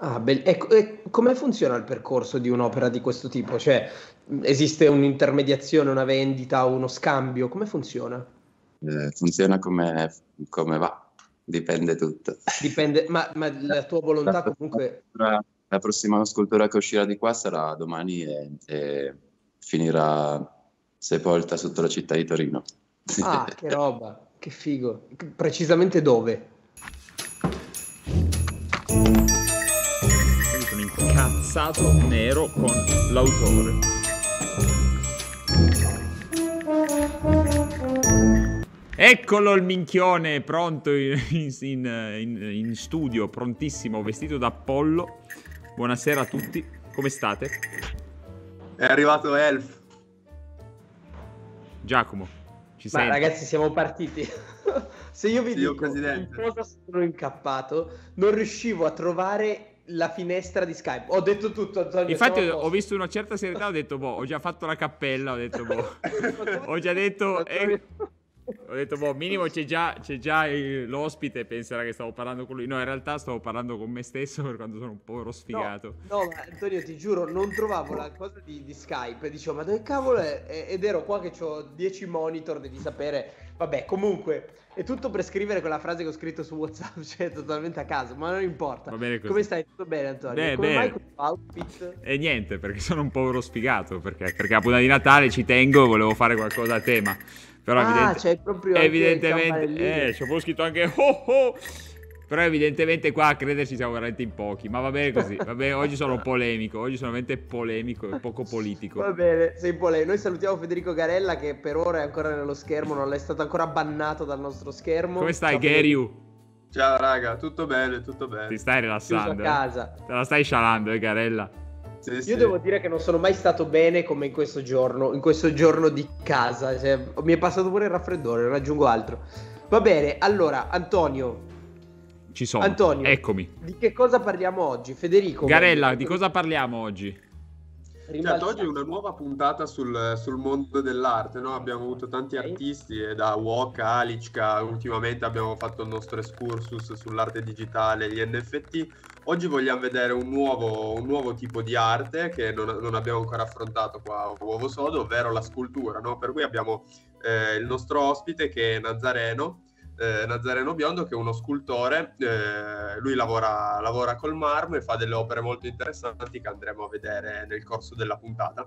Ah, e come funziona il percorso di un'opera di questo tipo? Cioè, esiste un'intermediazione, una vendita, uno scambio? Come funziona? Funziona come va, dipende tutto. Dipende, ma la tua volontà comunque... La prossima scultura che uscirà di qua sarà domani e finirà sepolta sotto la città di Torino. Ah, che roba, che figo. Precisamente dove? Incazzato nero con l'autore. Eccolo il minchione, pronto in studio, prontissimo, vestito da Apollo. Buonasera a tutti, come state? È arrivato Elf. Giacomo, ci sei? Ma ragazzi, siamo partiti. Se io vi dico in cosa sono incappato, non riuscivo a trovare la finestra di Skype. Ho detto tutto, Antonio. Infatti ho visto una certa serietà, ho detto boh, ho già fatto la cappella, ho detto boh. Ho già detto ho detto boh, minimo c'è già l'ospite, penserà che stavo parlando con lui. No, in realtà stavo parlando con me stesso, per quando sono un povero sfigato. No, ma Antonio, ti giuro, non trovavo la cosa di Skype, dicevo ma dove cavolo è? Ed ero qua che ho 10 monitor, devi sapere. Vabbè, comunque è tutto per scrivere quella frase che ho scritto su WhatsApp, cioè totalmente a caso, ma non importa. Va bene così. Come stai? Tutto bene, Antonio? Beh, come mai questo outfit? E niente, perché sono un povero sfigato, perché a Puna di Natale ci tengo, volevo fare qualcosa a tema. Però c'è proprio evidentemente ci avevo scritto anche però evidentemente qua a crederci siamo veramente in pochi, ma va bene così. Va bene, oggi sono polemico, oggi sono veramente polemico e poco politico. Va bene, sei polemico. Noi salutiamo Federico Garella, che per ora è ancora nello schermo, non è stato ancora bannato dal nostro schermo. Come stai, Geriu? Ciao raga, tutto bene, tutto bene. Ti stai rilassando a casa. Te la stai scialando, Garella? Sì, io sì. Devo dire che non sono mai stato bene come in questo giorno di casa, cioè, mi è passato pure il raffreddore, non aggiungo altro. Va bene, allora Antonio, ci sono. Antonio, eccomi. Di che cosa parliamo oggi? Federico Garella, di cosa parliamo oggi? Certo, oggi è una nuova puntata sul mondo dell'arte, no? Abbiamo avuto tanti artisti, da Wokka, Alicca, ultimamente abbiamo fatto il nostro excursus sull'arte digitale, gli NFT. Oggi vogliamo vedere un nuovo tipo di arte che non abbiamo ancora affrontato qua a Uovo Sodo, ovvero la scultura, no? Per cui abbiamo il nostro ospite che è Nazareno Biondo, che è uno scultore, lui lavora col marmo e fa delle opere molto interessanti che andremo a vedere nel corso della puntata.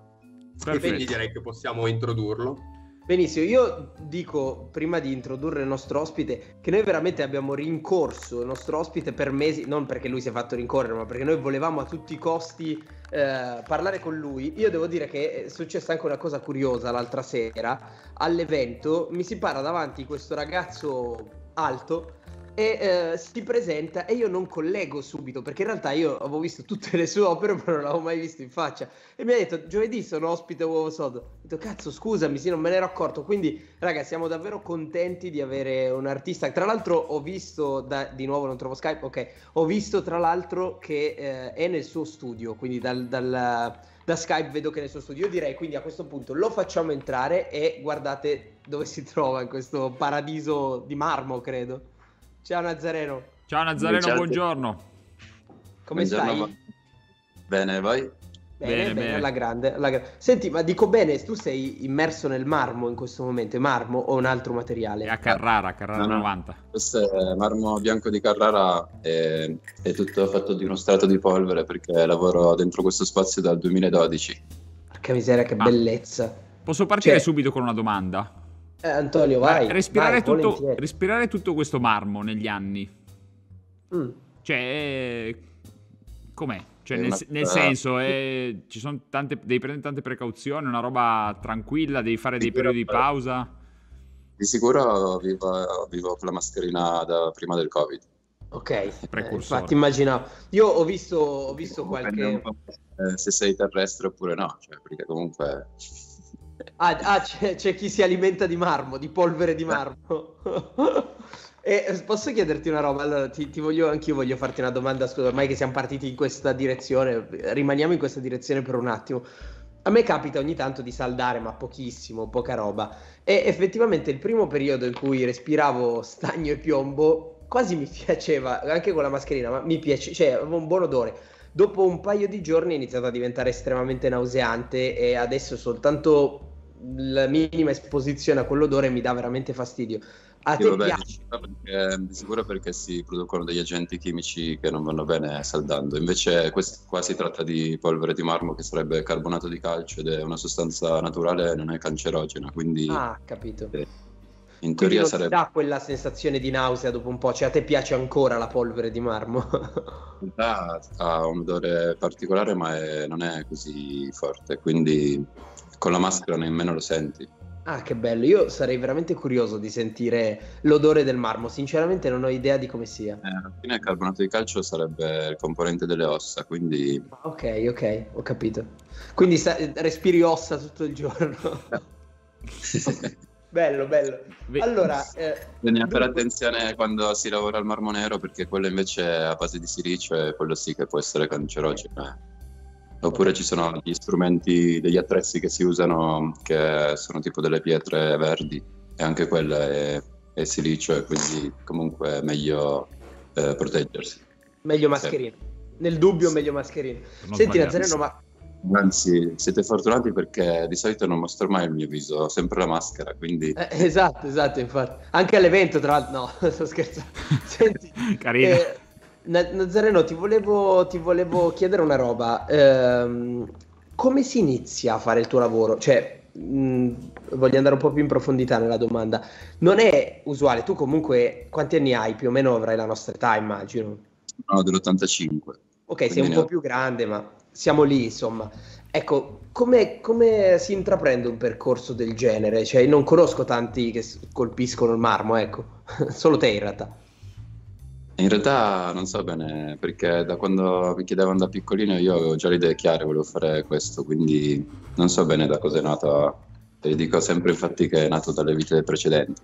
Perfetto. E quindi direi che possiamo introdurlo. Benissimo, io dico, prima di introdurre il nostro ospite, che noi veramente abbiamo rincorso il nostro ospite per mesi, non perché lui si è fatto rincorrere, ma perché noi volevamo a tutti i costi parlare con lui. Io devo dire che è successa anche una cosa curiosa l'altra sera all'evento. Mi si para davanti questo ragazzo alto e si presenta, e io non collego subito perché in realtà io avevo visto tutte le sue opere ma non l'avevo mai visto in faccia, e mi ha detto giovedì sono ospite Uovo Sodo. Ho detto cazzo, scusami, sì, non me ne ero accorto. Quindi raga, siamo davvero contenti di avere un artista. Tra l'altro ho visto di nuovo non trovo Skype, ok, ho visto tra l'altro che è nel suo studio, quindi da Skype vedo che è nel suo studio. Io direi quindi a questo punto lo facciamo entrare e guardate dove si trova, in questo paradiso di marmo, credo. Ciao Nazareno. Ciao Nazareno, ciao, buongiorno. Come stai? Bene, vai? Bene. Alla grande. Senti, ma dico bene, tu sei immerso nel marmo in questo momento, marmo o un altro materiale? È a Carrara no. 90. Questo è marmo bianco di Carrara, è tutto fatto di uno strato di polvere, perché lavoro dentro questo spazio dal 2012. Che miseria, che bellezza. Posso partire subito con una domanda? Antonio, vai. Respirare tutto questo marmo negli anni. Cioè, com'è? Cioè, nel senso, ci sono devi prendere tante precauzioni, una roba tranquilla, devi fare dei periodi di pausa. Di sicuro vivo con la mascherina da prima del Covid. Ok, infatti immaginavo. Io ho visto qualche... Se sei terrestre oppure no, cioè, perché comunque... c'è chi si alimenta di marmo, di polvere di marmo. E posso chiederti una roba? Allora, anch'io voglio farti una domanda. Scusa, ormai che siamo partiti in questa direzione, rimaniamo in questa direzione per un attimo. A me capita ogni tanto di saldare, ma pochissimo, poca roba. E effettivamente il primo periodo in cui respiravo stagno e piombo quasi mi piaceva, anche con la mascherina, ma mi piace, cioè aveva un buon odore. Dopo un paio di giorni è iniziato a diventare estremamente nauseante e adesso soltanto la minima esposizione a quell'odore mi dà veramente fastidio. A te piace? Di sicuro perché si producono degli agenti chimici che non vanno bene saldando. Invece qua si tratta di polvere di marmo, che sarebbe carbonato di calcio, ed è una sostanza naturale, non è cancerogena, quindi... Ah, capito. In teoria sarebbe... ti dà quella sensazione di nausea dopo un po', cioè a te piace ancora la polvere di marmo? In realtà ha un odore particolare, ma non è così forte, quindi con la maschera nemmeno lo senti. Ah, che bello, io sarei veramente curioso di sentire l'odore del marmo, sinceramente non ho idea di come sia. Alla fine il carbonato di calcio sarebbe il componente delle ossa, quindi... Ok, ho capito. Quindi respiri ossa tutto il giorno. Bello. Allora, bisogna fare attenzione quando si lavora al marmo nero, perché quello invece è a base di silicio e quello sì che può essere cancerogeno. Oppure ci sono gli strumenti, degli attrezzi che si usano, che sono tipo delle pietre verdi, e anche quella è silicio, e quindi comunque è meglio proteggersi. Meglio mascherina. Sì. Nel dubbio meglio mascherina. Senti Nazareno, ma... Anzi, siete fortunati perché di solito non mostro mai il mio viso, ho sempre la maschera, quindi... esatto, infatti. Anche all'evento, tra l'altro, no, sto scherzando. Senti, carino. Nazareno, ti volevo chiedere una roba. Come si inizia a fare il tuo lavoro? Cioè, voglio andare un po' più in profondità nella domanda. Non è usuale, tu comunque quanti anni hai? Più o meno avrai la nostra età, immagino. No, dell'85. Ok, sei un po' più grande, ma... siamo lì, insomma. Ecco, come si intraprende un percorso del genere? Cioè, non conosco tanti che colpiscono il marmo, ecco. Solo te, in realtà. In realtà non so bene, perché da quando mi chiedevano da piccolino io avevo già le idee chiare, volevo fare questo, quindi non so bene da cosa è nata. Te dico sempre infatti che è nato dalle vite precedenti.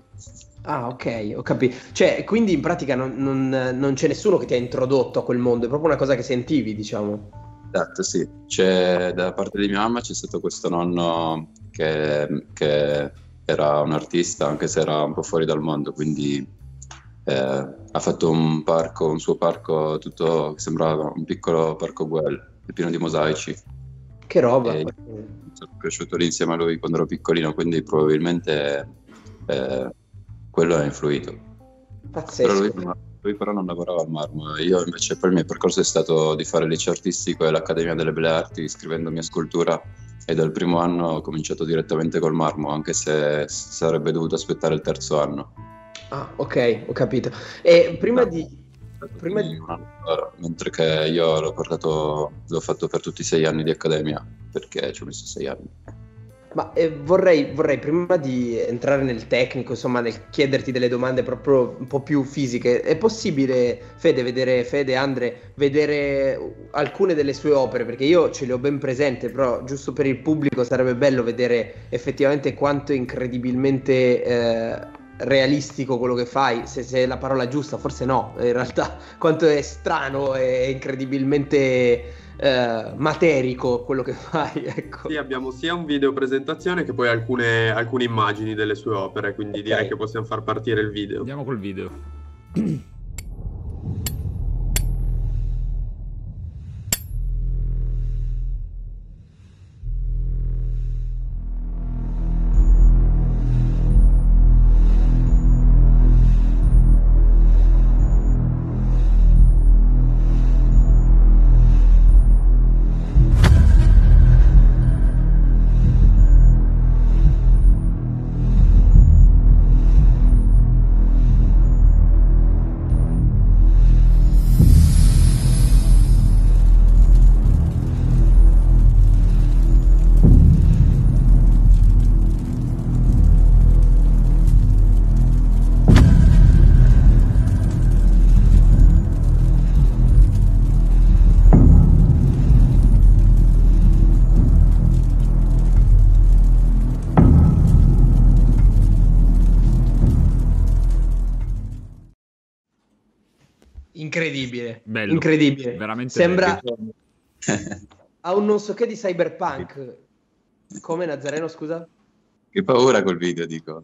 Ah, ok, ho capito. Cioè, quindi in pratica non c'è nessuno che ti ha introdotto a quel mondo, è proprio una cosa che sentivi, diciamo. Esatto, sì. Da parte di mia mamma c'è stato questo nonno che era un artista, anche se era un po' fuori dal mondo, quindi ha fatto un suo parco tutto, che sembrava un piccolo parco Güell, pieno di mosaici. Che roba! E sono cresciuto lì insieme a lui quando ero piccolino, quindi probabilmente quello ha influito. Pazzesco. Però lui però non lavorava al marmo. Io invece poi il mio percorso è stato di fare liceo artistico e l'Accademia delle Belle Arti, iscrivendomi a scultura, e dal primo anno ho cominciato direttamente col marmo, anche se sarebbe dovuto aspettare il terzo anno. Ah, ok, ho capito. E prima di... Mentre che io l'ho fatto per tutti i 6 anni di accademia, perché ci ho messo 6 anni. Ma vorrei prima di entrare nel tecnico, insomma, nel chiederti delle domande proprio un po' più fisiche, è possibile, Andre, vedere alcune delle sue opere? Perché io ce le ho ben presente, però giusto per il pubblico sarebbe bello vedere effettivamente quanto è incredibilmente realistico quello che fai, se è la parola giusta, forse no, in realtà, quanto è strano e incredibilmente... materico quello che fai, ecco. Sì, abbiamo sia un video presentazione che poi alcune immagini delle sue opere, quindi okay, direi che possiamo far partire il video. Andiamo col video. Incredibile, bello, incredibile, veramente sembra a un non so che di cyberpunk. Come, Nazareno, scusa? Che paura col video, dico.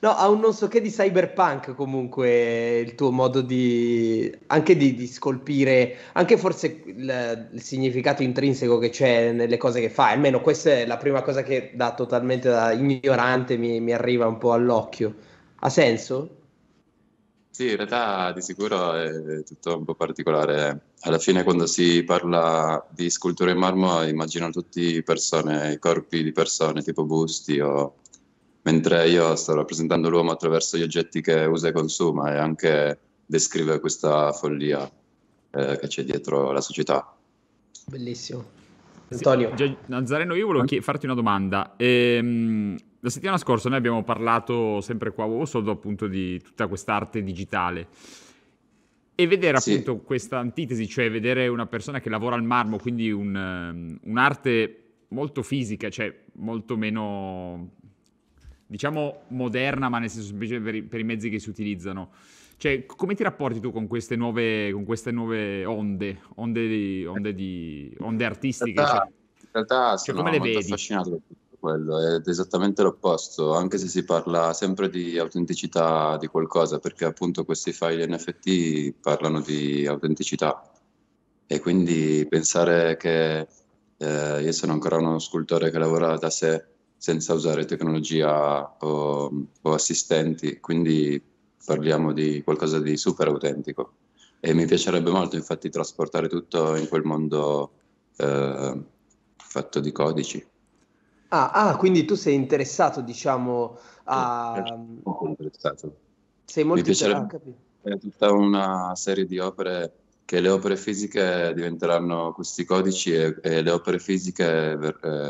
No, ha un non so che di cyberpunk comunque il tuo modo di... anche di scolpire, anche forse il significato intrinseco che c'è nelle cose che fai. Almeno questa è la prima cosa che da totalmente da ignorante mi arriva un po' all'occhio. Ha senso? Sì, in realtà di sicuro è tutto un po' particolare. Alla fine quando si parla di scultura in marmo immaginano tutti persone, corpi di persone tipo busti, o... mentre io sto rappresentando l'uomo attraverso gli oggetti che usa e consuma, e anche descrive questa follia che c'è dietro la società. Bellissimo. Antonio. Sì, Nazareno, io volevo farti una domanda. La settimana scorsa noi abbiamo parlato sempre qua a Uovo Sodo appunto di tutta quest'arte digitale. E vedere appunto questa antitesi, cioè vedere una persona che lavora al marmo, quindi un'arte molto fisica, cioè molto meno, diciamo, moderna, ma nel senso semplice per i mezzi che si utilizzano. Cioè, come ti rapporti tu con queste nuove, onde artistiche? In realtà cioè, come le vedi? Sono affascinato da tutto quello, ed è esattamente l'opposto, anche se si parla sempre di autenticità di qualcosa, perché appunto questi file NFT parlano di autenticità. E quindi pensare che io sono ancora uno scultore che lavora da sé, senza usare tecnologia o assistenti, quindi parliamo di qualcosa di super autentico. E mi piacerebbe molto infatti trasportare tutto in quel mondo fatto di codici. Ah, quindi tu sei interessato, diciamo, a... Molto interessato. Sei molto interessato, capito. È tutta una serie di opere, che le opere fisiche diventeranno questi codici e le opere fisiche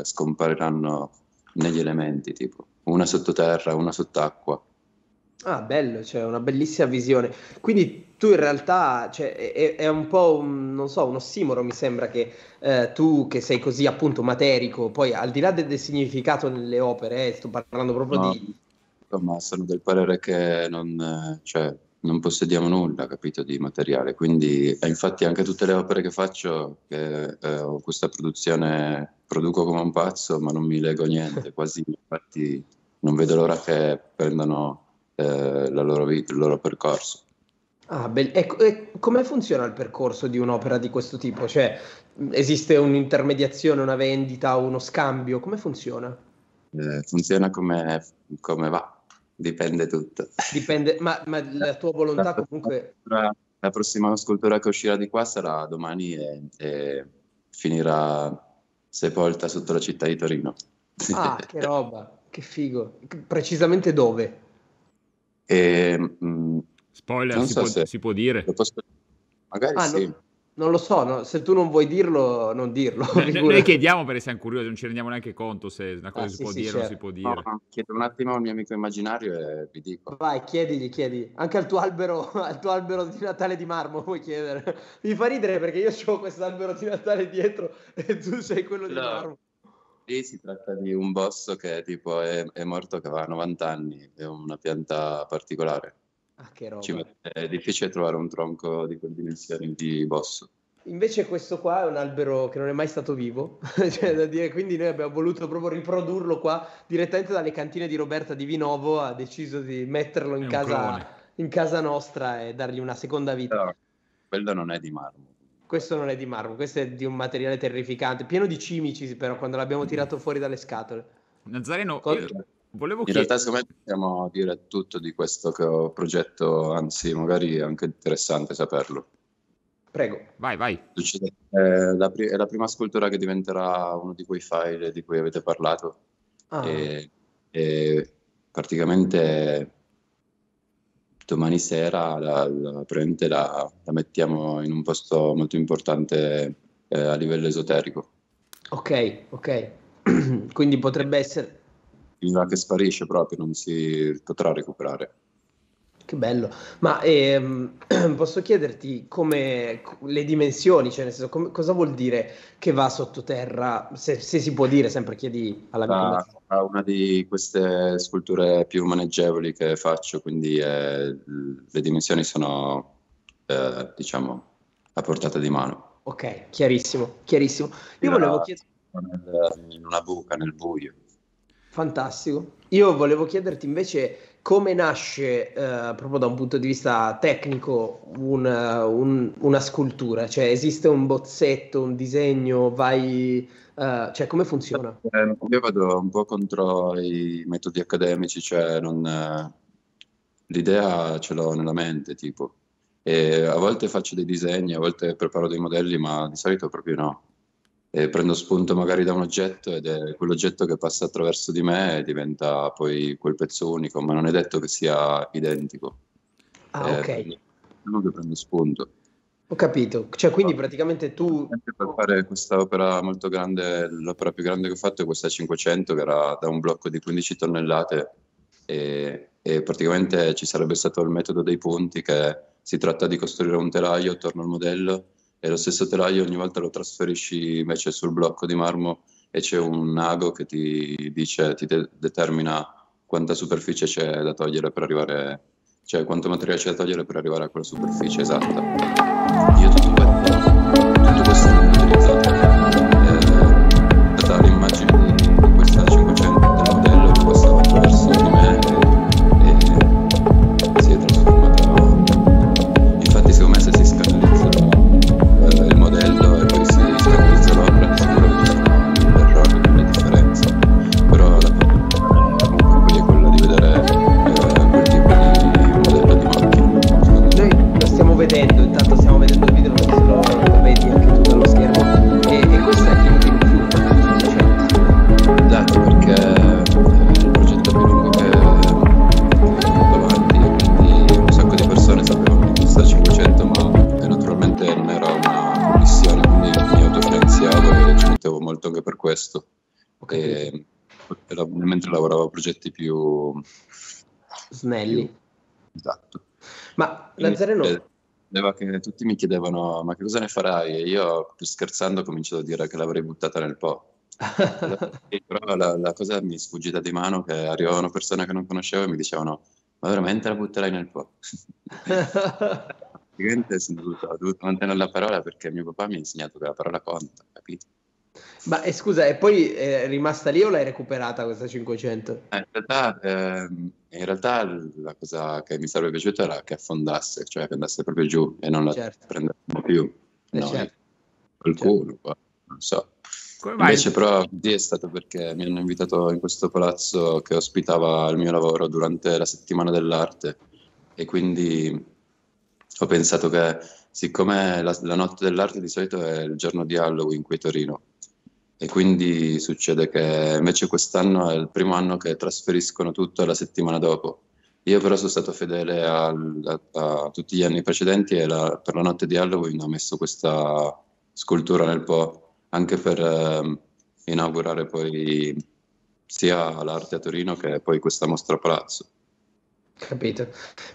scompariranno negli elementi, tipo una sottoterra, una sott'acqua. Ah, bello, cioè una bellissima visione. Quindi tu in realtà, cioè, è un po' un ossimoro, mi sembra che tu che sei così appunto materico, poi al di là del significato nelle opere, sto parlando proprio di... Ma sono del parere che non possediamo nulla, capito, di materiale, quindi infatti anche tutte le opere che faccio, che ho questa produzione, produco come un pazzo, ma non mi lego niente, quasi, infatti non vedo l'ora che prendano la loro vita, il loro percorso. Ah, ecco, e come funziona il percorso di un'opera di questo tipo? Cioè, esiste un'intermediazione, una vendita, uno scambio? Come funziona? Funziona come va. Dipende tutto. Dipende, ma la tua volontà comunque... La prossima scultura che uscirà di qua sarà domani e finirà sepolta sotto la città di Torino. Ah, che roba, che figo. Precisamente dove? Spoiler, non so se si può dire. Lo posso... Magari sì. Non lo so, no? Se tu non vuoi dirlo, non dirlo. Noi chiediamo perché siamo curiosi, non ci rendiamo neanche conto se una cosa si può dire o non si può dire. No, chiedo un attimo al mio amico immaginario e vi dico. Vai, chiedigli. Anche al tuo albero di Natale di marmo puoi chiedere. Mi fa ridere perché io ho questo albero di Natale dietro e tu sei quello di marmo. Lì si tratta di un bosso che tipo è morto, che aveva 90 anni, è una pianta particolare. Ah, che roba. È difficile trovare un tronco di quelle dimensioni di bosso. Invece questo qua è un albero che non è mai stato vivo, cioè, da dire, quindi noi abbiamo voluto proprio riprodurlo qua, direttamente dalle cantine di Roberta di Vinovo, ha deciso di metterlo in casa nostra e dargli una seconda vita. No, quello non è di marmo. Questo non è di marmo, questo è di un materiale terrificante, pieno di cimici però, quando l'abbiamo tirato fuori dalle scatole. Nazareno, in realtà secondo me possiamo dire tutto di questo che ho progetto, anzi magari è anche interessante saperlo. Prego, vai. È la prima scultura che diventerà uno di quei file di cui avete parlato. Ah. E praticamente domani sera la mettiamo in un posto molto importante a livello esoterico. Ok. Quindi potrebbe essere... che sparisce proprio, non si potrà recuperare. Che bello. Ma posso chiederti come le dimensioni, cioè nel senso cosa vuol dire che va sottoterra, se si può dire, sempre chiedi alla mia. È una di queste sculture più maneggevoli che faccio, quindi le dimensioni sono diciamo a portata di mano. Ok, chiarissimo. Io volevo chiedere in una buca nel buio. Fantastico. Io volevo chiederti invece come nasce, proprio da un punto di vista tecnico, una scultura, cioè esiste un bozzetto, un disegno, cioè come funziona? Io vado un po' contro i metodi accademici, cioè l'idea ce l'ho nella mente, tipo, e a volte faccio dei disegni, a volte preparo dei modelli, ma di solito proprio no. E prendo spunto magari da un oggetto ed è quell'oggetto che passa attraverso di me e diventa poi quel pezzo unico, ma non è detto che sia identico. Ah, ok. Non che prendo spunto. Ho capito, cioè quindi praticamente tu... Per fare questa opera molto grande, l'opera più grande che ho fatto è questa 500, che era da un blocco di 15 tonnellate e praticamente ci sarebbe stato il metodo dei ponti, che si tratta di costruire un telaio attorno al modello, e lo stesso telaio ogni volta lo trasferisci invece sul blocco di marmo e c'è un ago che ti dice, ti determina quanta superficie c'è da togliere per arrivare, cioè quanto materiale c'è da togliere per arrivare a quella superficie esatta. Io tutto questo l'ho utilizzato per dare immagini di questa 500 del modello che passava attraverso di me e si è trasformato. Infatti secondo me se si scanalizza il modello e poi si scanalizza l'opera di sicuramente c'è un errore, una differenza, però la comunque è quella di vedere quel tipo di modello di macchina. Noi lo stiamo vedendo, intanto stiamo vedendo il video, se lo vedi anche tu dallo schermo, e questo è il più facile. Esatto, perché è il progetto più lungo che ho avanti, quindi un sacco di persone sapevano di questa 500, ma naturalmente non era una missione, quindi mi autofinanziavo e ci mettevo molto anche per questo. Okay. E mentre lavoravo a progetti più snelli. Esatto. Ma Nazareno... che tutti mi chiedevano ma che cosa ne farai, e io scherzando ho cominciato a dire che l'avrei buttata nel Po. Però la cosa mi è sfuggita di mano, che arrivavano persone che non conoscevo e mi dicevano ma veramente la butterai nel Po? Praticamente ho dovuto mantenere la parola, perché mio papà mi ha insegnato che la parola conta, capito? Ma scusa, e poi è rimasta lì o l'hai recuperata questa 500? In realtà la cosa che mi sarebbe piaciuta era che affondasse, cioè che andasse proprio giù e non la prendessimo più. No, certo. Col culo, non so. Invece però è stato perché mi hanno invitato in questo palazzo che ospitava il mio lavoro durante la settimana dell'arte, e quindi ho pensato che siccome la notte dell'arte di solito è il giorno di Halloween qui a Torino, e quindi succede che invece quest'anno è il primo anno che trasferiscono tutto la settimana dopo. Io però sono stato fedele a tutti gli anni precedenti e per la notte di Halloween ho messo questa scultura nel Po, anche per inaugurare poi sia l'arte a Torino che poi questa mostra a Palazzo. Capito.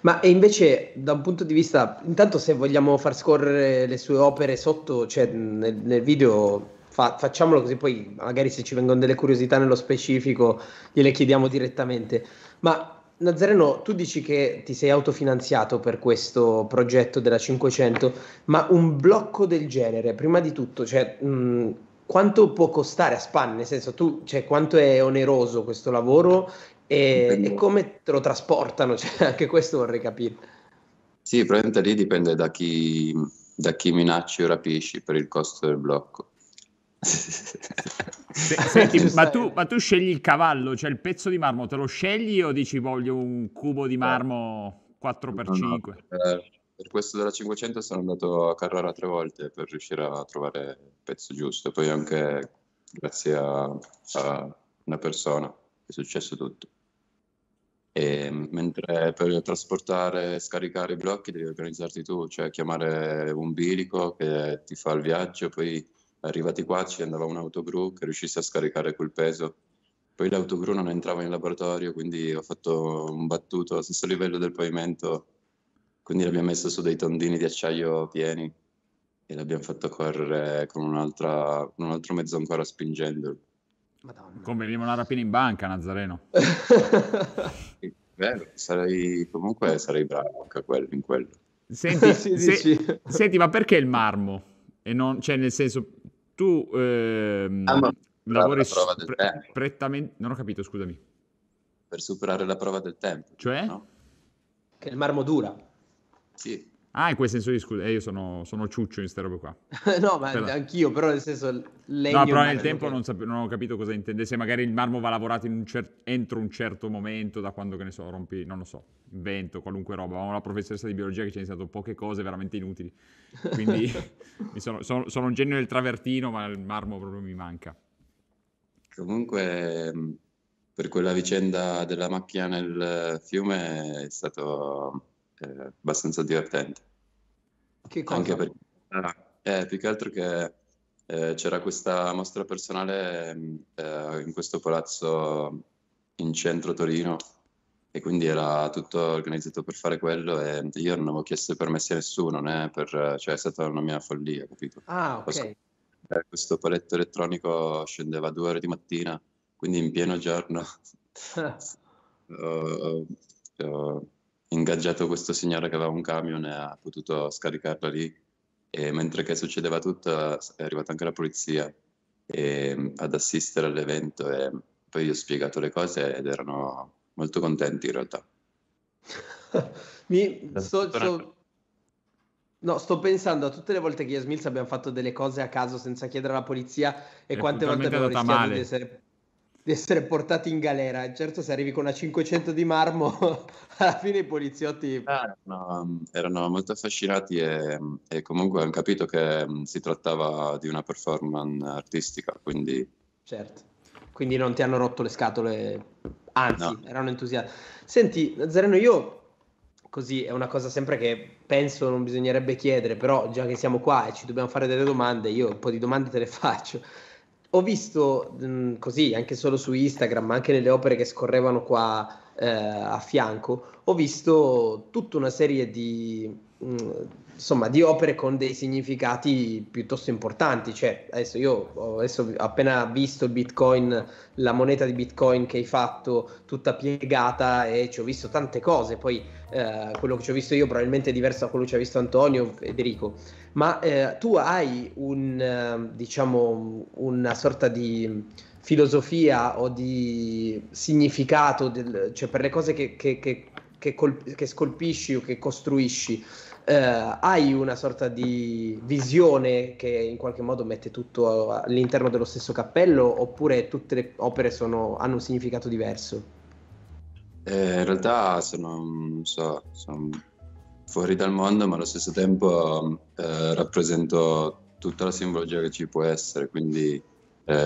Ma e invece da un punto di vista, intanto se vogliamo far scorrere le sue opere sotto, cioè nel video... Facciamolo così, poi magari se ci vengono delle curiosità nello specifico gliele chiediamo direttamente. Ma Nazareno, tu dici che ti sei autofinanziato per questo progetto della 500, ma un blocco del genere, prima di tutto, cioè, quanto può costare a spanne? Nel senso, cioè, quanto è oneroso questo lavoro e come te lo trasportano? Cioè, anche questo vorrei capire. Sì, probabilmente lì dipende da chi minacci o rapisci per il costo del blocco. Senti, ma tu scegli il cavallo, cioè il pezzo di marmo te lo scegli o dici voglio un cubo di marmo 4x5? No, per questo della 500 sono andato a Carrara 3 volte per riuscire a trovare il pezzo giusto, poi anche grazie a una persona è successo tutto. E mentre per trasportare e scaricare i blocchi devi organizzarti tu, cioè chiamare un bilico che ti fa il viaggio, poi arrivati qua ci andava un autogru che riuscisse a scaricare quel peso, poi l'autogru non entrava in laboratorio, quindi ho fatto un battuto allo stesso livello del pavimento, quindi l'abbiamo messo su dei tondini di acciaio pieni e l'abbiamo fatto correre con un altro mezzo ancora spingendolo. Madonna. Come veniva una rapina in banca, Nazareno. Sì, vero, sarei bravo anche in quello. Senti, senti, ma perché il marmo? E non, cioè nel senso, tu lavori prettamente... Non ho capito, scusami. Per superare la prova del tempo. Cioè? No? Che il marmo dura. Sì. Ah, in quel senso di scusa, io sono ciuccio in ste robe qua. No, ma anch'io, però nel senso... No, però nel tempo che... non ho capito cosa intendesse, magari il marmo va lavorato in entro un certo momento, da quando, che ne so, rompi, non lo so, invento, qualunque roba. Ho una professoressa di biologia che ci ha insegnato poche cose veramente inutili, quindi sono un genio del travertino, ma il marmo proprio mi manca. Comunque, per quella vicenda della macchina nel fiume è stato... abbastanza divertente. Che cosa? Anche perché, più che altro che c'era questa mostra personale in questo palazzo in centro Torino e quindi era tutto organizzato per fare quello e io non avevo chiesto permessi a nessuno, né per, cioè è stata una mia follia, capito? Ah, ok. Questo paletto elettronico scendeva a 2 ore di mattina, quindi in pieno giorno ingaggiato questo signore che aveva un camion e ha potuto scaricarla lì, e mentre che succedeva tutto è arrivata anche la polizia ad assistere all'evento e poi gli ho spiegato le cose ed erano molto contenti in realtà. Sto pensando a tutte le volte che io e Smilz abbiamo fatto delle cose a caso senza chiedere alla polizia e quante volte abbiamo rischiato di essere portati in galera. Certo, se arrivi con una 500 di marmo alla fine i poliziotti erano molto affascinati e comunque hanno capito che si trattava di una performance artistica, quindi certo, quindi non ti hanno rotto le scatole, anzi no, erano entusiasti. Senti Nazareno, io così è una cosa sempre che penso non bisognerebbe chiedere, però già che siamo qua e ci dobbiamo fare delle domande, io un po' di domande te le faccio. Ho visto così, anche solo su Instagram, ma anche nelle opere che scorrevano qua a fianco, ho visto tutta una serie di opere con dei significati piuttosto importanti. Cioè, adesso io ho appena visto il Bitcoin, la moneta di Bitcoin che hai fatto, tutta piegata, e ci ho visto tante cose. Poi quello che ci ho visto io probabilmente è diverso da quello che ci ha visto Antonio, Federico, ma tu hai una sorta di filosofia o di significato cioè per le cose che scolpisci o che costruisci, hai una sorta di visione che in qualche modo mette tutto all'interno dello stesso cappello, oppure tutte le opere hanno un significato diverso? In realtà sono fuori dal mondo, ma allo stesso tempo rappresento tutta la simbologia che ci può essere, quindi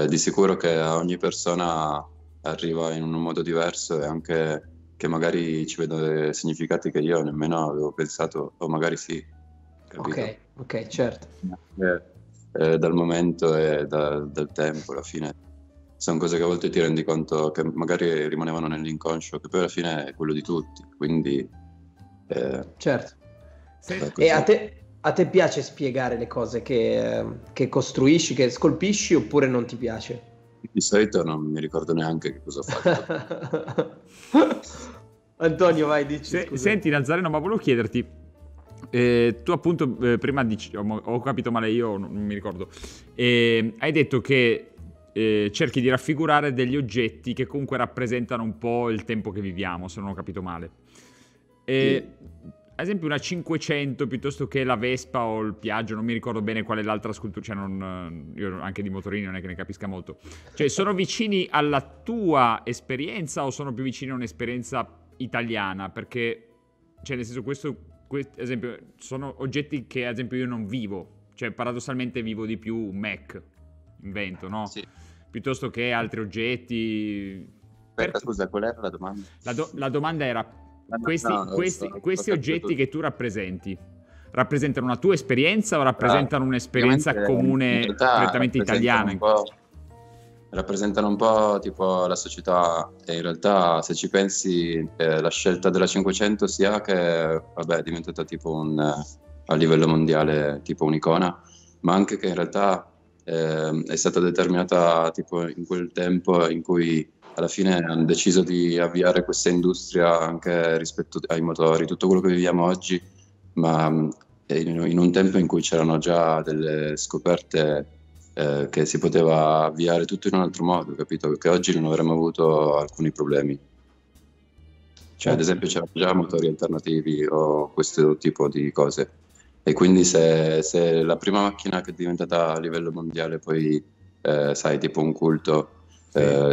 di sicuro che a ogni persona arriva in un modo diverso e anche che magari ci vedo dei significati che io nemmeno avevo pensato, o magari sì, capito? Ok, certo. Dal momento e dal tempo, alla fine... sono cose che a volte ti rendi conto che magari rimanevano nell'inconscio, che poi alla fine è quello di tutti, quindi... certo. E a te piace spiegare le cose che costruisci, che scolpisci, oppure non ti piace? Di solito non mi ricordo neanche che cosa ho fatto. Antonio, vai, dici. Senti, Nazareno, ma volevo chiederti... tu appunto prima dici... Ho capito male io, non mi ricordo. Hai detto che... cerchi di raffigurare degli oggetti che comunque rappresentano un po' il tempo che viviamo, se non ho capito male. Ad esempio una 500 piuttosto che la Vespa o il Piaggio, non mi ricordo bene qual è l'altra scultura, cioè io anche di motorini non è che ne capisca molto. Cioè, sono vicini alla tua esperienza o sono più vicini a un'esperienza italiana? Perché, cioè nel senso, ad esempio, sono oggetti che ad esempio io non vivo, cioè paradossalmente vivo di più un Mac, invento, no? Sì. Piuttosto che altri oggetti. Aspetta, scusa, qual era la domanda? La domanda era: questi oggetti tutto. Che tu rappresenti rappresentano una tua esperienza o rappresentano un'esperienza comune prettamente italiana? Rappresentano un po' tipo la società, e in realtà se ci pensi la scelta della 500 sia che è diventata tipo a livello mondiale tipo un'icona, ma anche che in realtà è stata determinata tipo in quel tempo in cui alla fine hanno deciso di avviare questa industria anche rispetto ai motori, tutto quello che viviamo oggi, ma in un tempo in cui c'erano già delle scoperte che si poteva avviare tutto in un altro modo, capito? Perché oggi non avremmo avuto alcuni problemi. Cioè, ad esempio, c'erano già motori alternativi o questo tipo di cose. E quindi se la prima macchina che è diventata a livello mondiale poi, sai, tipo un culto,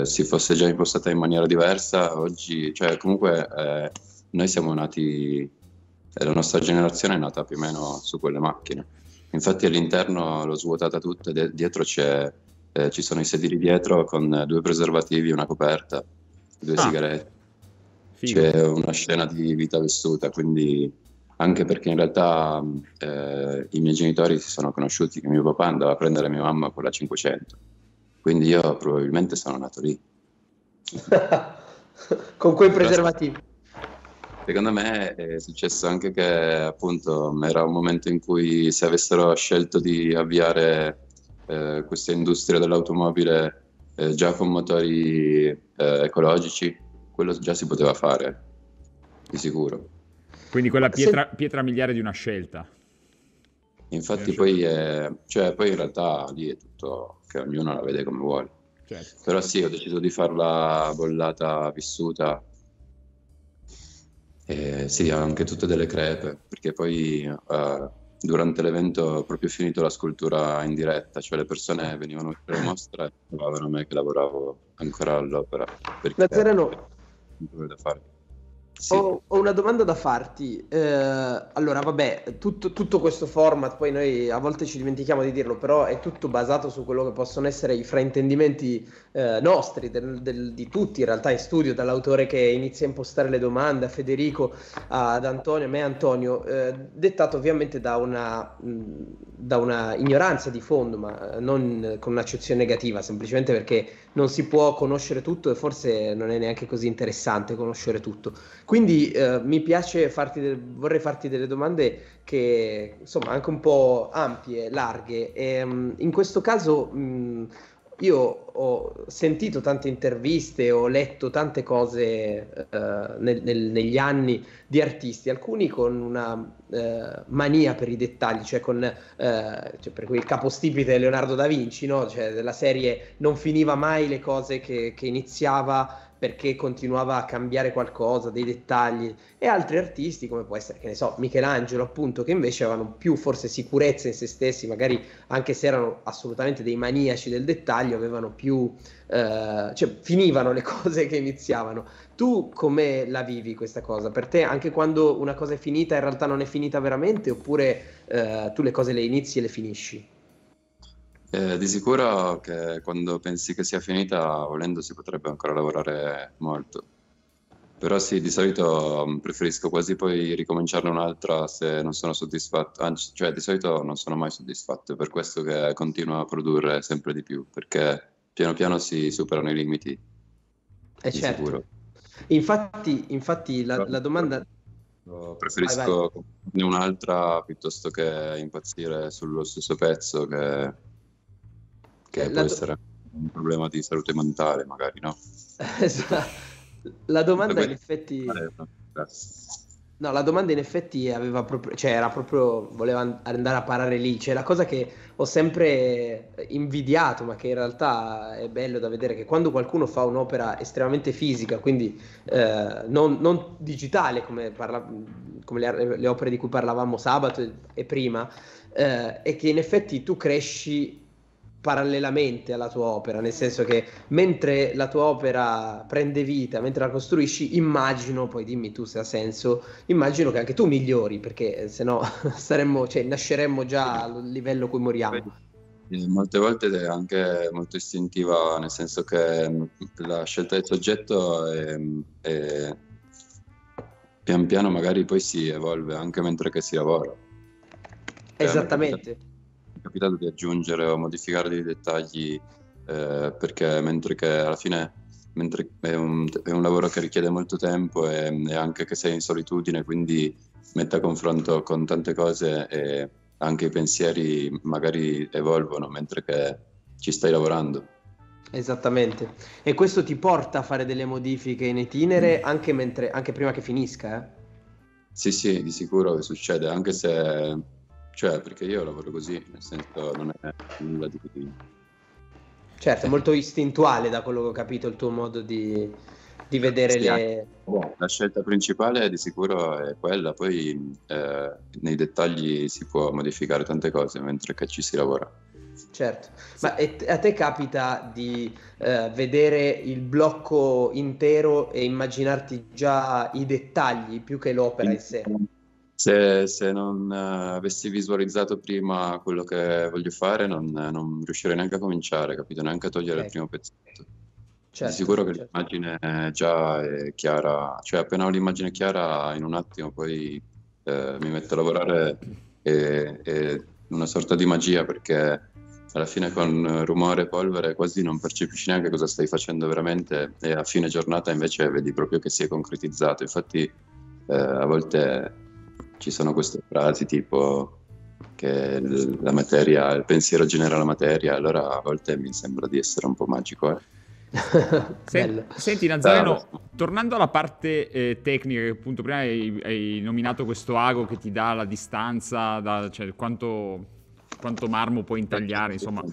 si fosse già impostata in maniera diversa, oggi, cioè comunque noi siamo nati, la nostra generazione è nata più o meno su quelle macchine. Infatti all'interno l'ho svuotata tutta, dietro ci sono i sedili dietro con due preservativi, una coperta, due sigarette. Figo. C'è una scena di vita vissuta, quindi anche perché in realtà i miei genitori si sono conosciuti, che mio papà andava a prendere mia mamma con la 500, quindi io probabilmente sono nato lì. Con quei preservativi. Secondo me è successo anche che appunto era un momento in cui se avessero scelto di avviare questa industria dell'automobile già con motori ecologici, quello già si poteva fare, di sicuro. Quindi quella pietra miliare di una scelta. Infatti poi, poi in realtà lì è tutto che ognuno la vede come vuole. Certo. Però sì, ho deciso di farla bollata vissuta. Sì, anche tutte delle crepe, perché poi durante l'evento ho proprio finito la scultura in diretta, cioè le persone venivano alla mostra e trovavano me che lavoravo ancora all'opera. Nazareno, sì. Ho una domanda da farti. Allora, vabbè, tutto questo format, poi noi a volte ci dimentichiamo di dirlo, però è tutto basato su quello che possono essere i fraintendimenti nostri, di tutti in realtà in studio, dall'autore che inizia a impostare le domande, a Federico, ad Antonio, a me, Antonio, dettato ovviamente da una ignoranza di fondo, ma non con un'accezione negativa, semplicemente perché non si può conoscere tutto e forse non è neanche così interessante conoscere tutto. Quindi mi piace vorrei farti delle domande che insomma anche un po' ampie, larghe. E, in questo caso io ho sentito tante interviste, ho letto tante cose negli anni di artisti, alcuni con una mania per i dettagli, cioè per quel capostipite Leonardo da Vinci, no? Cioè, della serie non finiva mai le cose che iniziava, perché continuava a cambiare qualcosa, dei dettagli, e altri artisti come può essere, che ne so, Michelangelo appunto, che invece avevano più forse sicurezza in se stessi, magari anche se erano assolutamente dei maniaci del dettaglio, avevano più, cioè finivano le cose che iniziavano. Tu come la vivi questa cosa? Per te anche quando una cosa è finita in realtà non è finita veramente, oppure tu le cose le inizi e le finisci? Di sicuro che quando pensi che sia finita, volendo si potrebbe ancora lavorare molto, però sì, di solito preferisco quasi poi ricominciarne un'altra se non sono soddisfatto, anzi, cioè di solito non sono mai soddisfatto, è per questo che continuo a produrre sempre di più, perché piano piano si superano i limiti, di certo. Sicuro. Infatti la domanda... Preferisco un'altra piuttosto che impazzire sullo stesso pezzo che può essere un problema di salute mentale, magari, no? La domanda in effetti... No, la domanda in effetti aveva proprio, cioè era proprio, voleva andare a parare lì, cioè la cosa che ho sempre invidiato, ma che in realtà è bello da vedere, che quando qualcuno fa un'opera estremamente fisica, quindi non digitale come le opere di cui parlavamo sabato e prima, è che in effetti tu cresci parallelamente alla tua opera, nel senso che mentre la tua opera prende vita, mentre la costruisci, immagino, poi dimmi tu se ha senso, immagino che anche tu migliori, perché sennò nasceremmo già al livello a cui moriamo. Molte volte è anche molto istintiva, nel senso che la scelta del soggetto è pian piano magari poi si evolve anche mentre che si lavora. Esattamente. È capitato di aggiungere o modificare dei dettagli perché mentre che alla fine è un lavoro che richiede molto tempo e anche che sei in solitudine, quindi mette a confronto con tante cose e anche i pensieri magari evolvono mentre che ci stai lavorando. Esattamente, e questo ti porta a fare delle modifiche in itinere anche prima che finisca? Sì, di sicuro succede, anche se Cioè, perché io lavoro così, nel senso, non è nulla di così. Certo, è molto istintuale, da quello che ho capito, il tuo modo di vedere, sì, le... La scelta principale di sicuro è quella, poi nei dettagli si può modificare tante cose mentre che ci si lavora. Certo, ma a te capita di vedere il blocco intero e immaginarti già i dettagli più che l'opera in sé? Se non avessi visualizzato prima quello che voglio fare, non riuscirei neanche a cominciare, capito? Neanche a togliere il primo pezzetto. Certo, di sicuro che l'immagine già è chiara, cioè appena ho l'immagine chiara in un attimo poi mi metto a lavorare, e una sorta di magia, perché alla fine con rumore e polvere quasi non percepisci neanche cosa stai facendo veramente, e a fine giornata invece vedi proprio che si è concretizzato. Infatti a volte ci sono queste frasi tipo che la materia, il pensiero genera la materia, allora a volte mi sembra di essere un po' magico, eh. Senti Nazareno, tornando alla parte tecnica, che appunto prima hai nominato questo ago che ti dà la distanza, cioè quanto marmo puoi intagliare, insomma,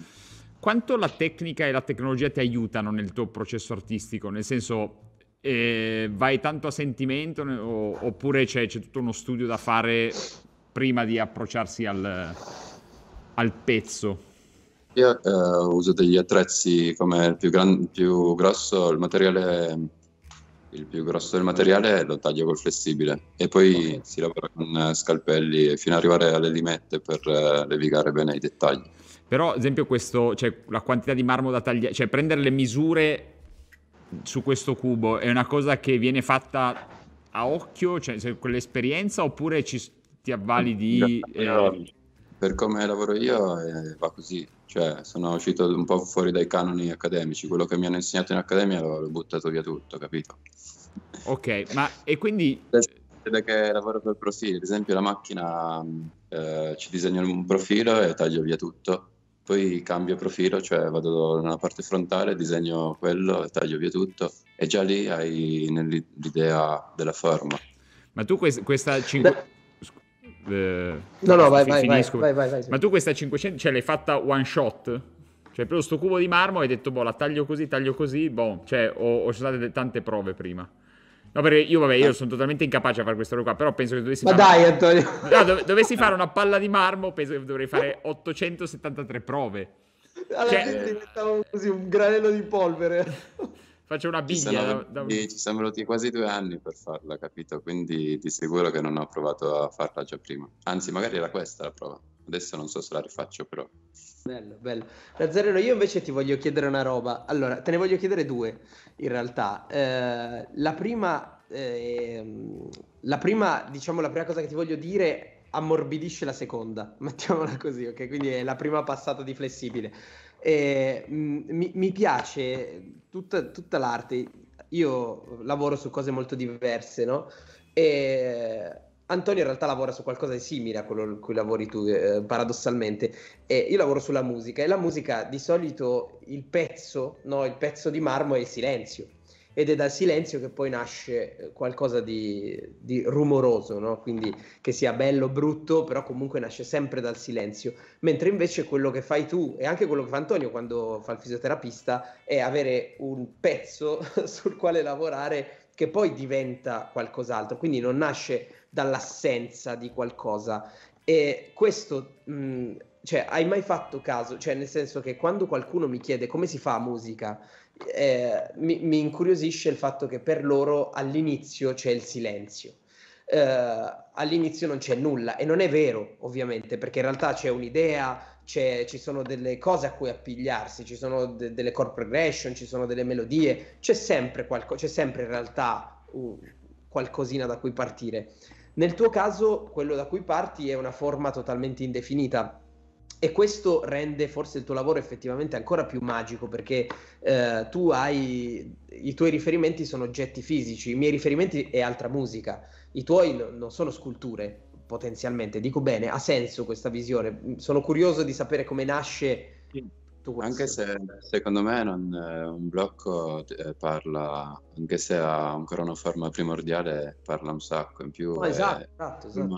quanto la tecnica e la tecnologia ti aiutano nel tuo processo artistico? Nel senso, vai tanto a sentimento, oppure c'è tutto uno studio da fare prima di approcciarsi al pezzo? Io uso degli attrezzi, come il più grosso del materiale lo taglio col flessibile, e poi si lavora con scalpelli fino ad arrivare alle limette per levigare bene i dettagli. Però ad esempio questo, cioè la quantità di marmo da tagliare, cioè prendere le misure su questo cubo è una cosa che viene fatta a occhio, cioè con l'esperienza, oppure ti avvali di... Per come lavoro io va così, cioè sono uscito un po' fuori dai canoni accademici, quello che mi hanno insegnato in accademia l'ho buttato via tutto, capito? Ok, ma e quindi... Vedo che lavoro per profili, ad esempio la macchina, ci disegno un profilo e taglio via tutto, poi cambio profilo, cioè vado nella parte frontale, disegno quello e taglio via tutto, e già lì hai l'idea della forma. Ma tu questa... Vai. Ma tu questa 500, cioè l'hai fatta one shot? Cioè preso sto cubo di marmo e hai detto, boh, la taglio così, boh, cioè ho state tante prove prima. No, perché io sono totalmente incapace a fare questa roba qua, però penso che dovessi Antonio! No, dovessi fare una palla di marmo, penso che dovrei fare 873 prove. Alla fine diventavo così un granello di polvere. Faccio una biglia. Ci sono voluti quasi 2 anni per farla, capito? Quindi di sicuro che non ho provato a farla già prima. Anzi, magari era questa la prova. Adesso non so se la rifaccio, però. Bello, bello. Nazareno, io invece ti voglio chiedere una roba. Allora, te ne voglio chiedere 2, in realtà. La prima cosa che ti voglio dire ammorbidisce la seconda. Mettiamola così, ok? Quindi è la prima passata di flessibile. Mi piace tutta l'arte. Io lavoro su cose molto diverse, no? E Antonio in realtà lavora su qualcosa di simile a quello in cui lavori tu, paradossalmente. Io lavoro sulla musica, e la musica di solito il pezzo di marmo è il silenzio, ed è dal silenzio che poi nasce qualcosa di rumoroso, no? Quindi che sia bello, brutto, però comunque nasce sempre dal silenzio. Mentre invece quello che fai tu, e anche quello che fa Antonio quando fa il fisioterapista, è avere un pezzo sul quale lavorare che poi diventa qualcos'altro, quindi non nasce dall'assenza di qualcosa. E questo... cioè, hai mai fatto caso? Cioè, nel senso che quando qualcuno mi chiede come si fa a musica, mi incuriosisce il fatto che per loro all'inizio c'è il silenzio. All'inizio non c'è nulla, e non è vero, ovviamente, perché in realtà c'è un'idea, ci sono delle cose a cui appigliarsi, ci sono delle chord progression, ci sono delle melodie, c'è sempre in realtà qualcosina da cui partire. Nel tuo caso, quello da cui parti è una forma totalmente indefinita. E questo rende forse il tuo lavoro effettivamente ancora più magico, perché tu hai, i tuoi riferimenti sono oggetti fisici, i miei riferimenti è altra musica, i tuoi non sono sculture, potenzialmente. Dico bene, ha senso questa visione? Sono curioso di sapere come nasce. Tutto anche se secondo me un blocco parla, anche se ha ancora una forma primordiale, parla un sacco in più. Esatto. In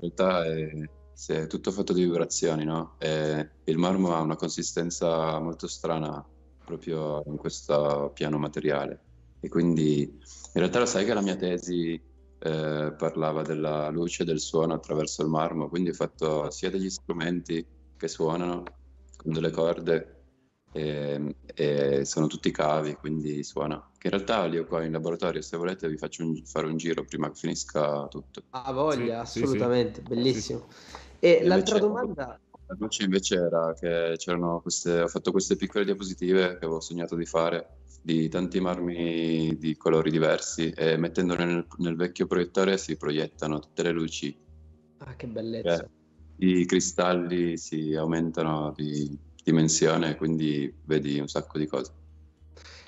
realtà è Sì, è tutto fatto di vibrazioni, no? E il marmo ha una consistenza molto strana proprio in questo piano materiale. E quindi in realtà lo sai che la mia tesi parlava della luce e del suono attraverso il marmo, quindi ho fatto sia degli strumenti che suonano con delle corde e sono tutti cavi, quindi suona. Che in realtà li ho qua in laboratorio, se volete vi faccio fare un giro prima che finisca tutto. Ah, voglia, sì, assolutamente, sì, bellissimo. Sì. E l'altra domanda... La luce invece era che c'erano queste, ho fatto queste piccole diapositive che avevo sognato di fare, di tanti marmi di colori diversi, e mettendole nel vecchio proiettore si proiettano tutte le luci. Ah, che bellezza. I cristalli si aumentano di dimensione, quindi vedi un sacco di cose.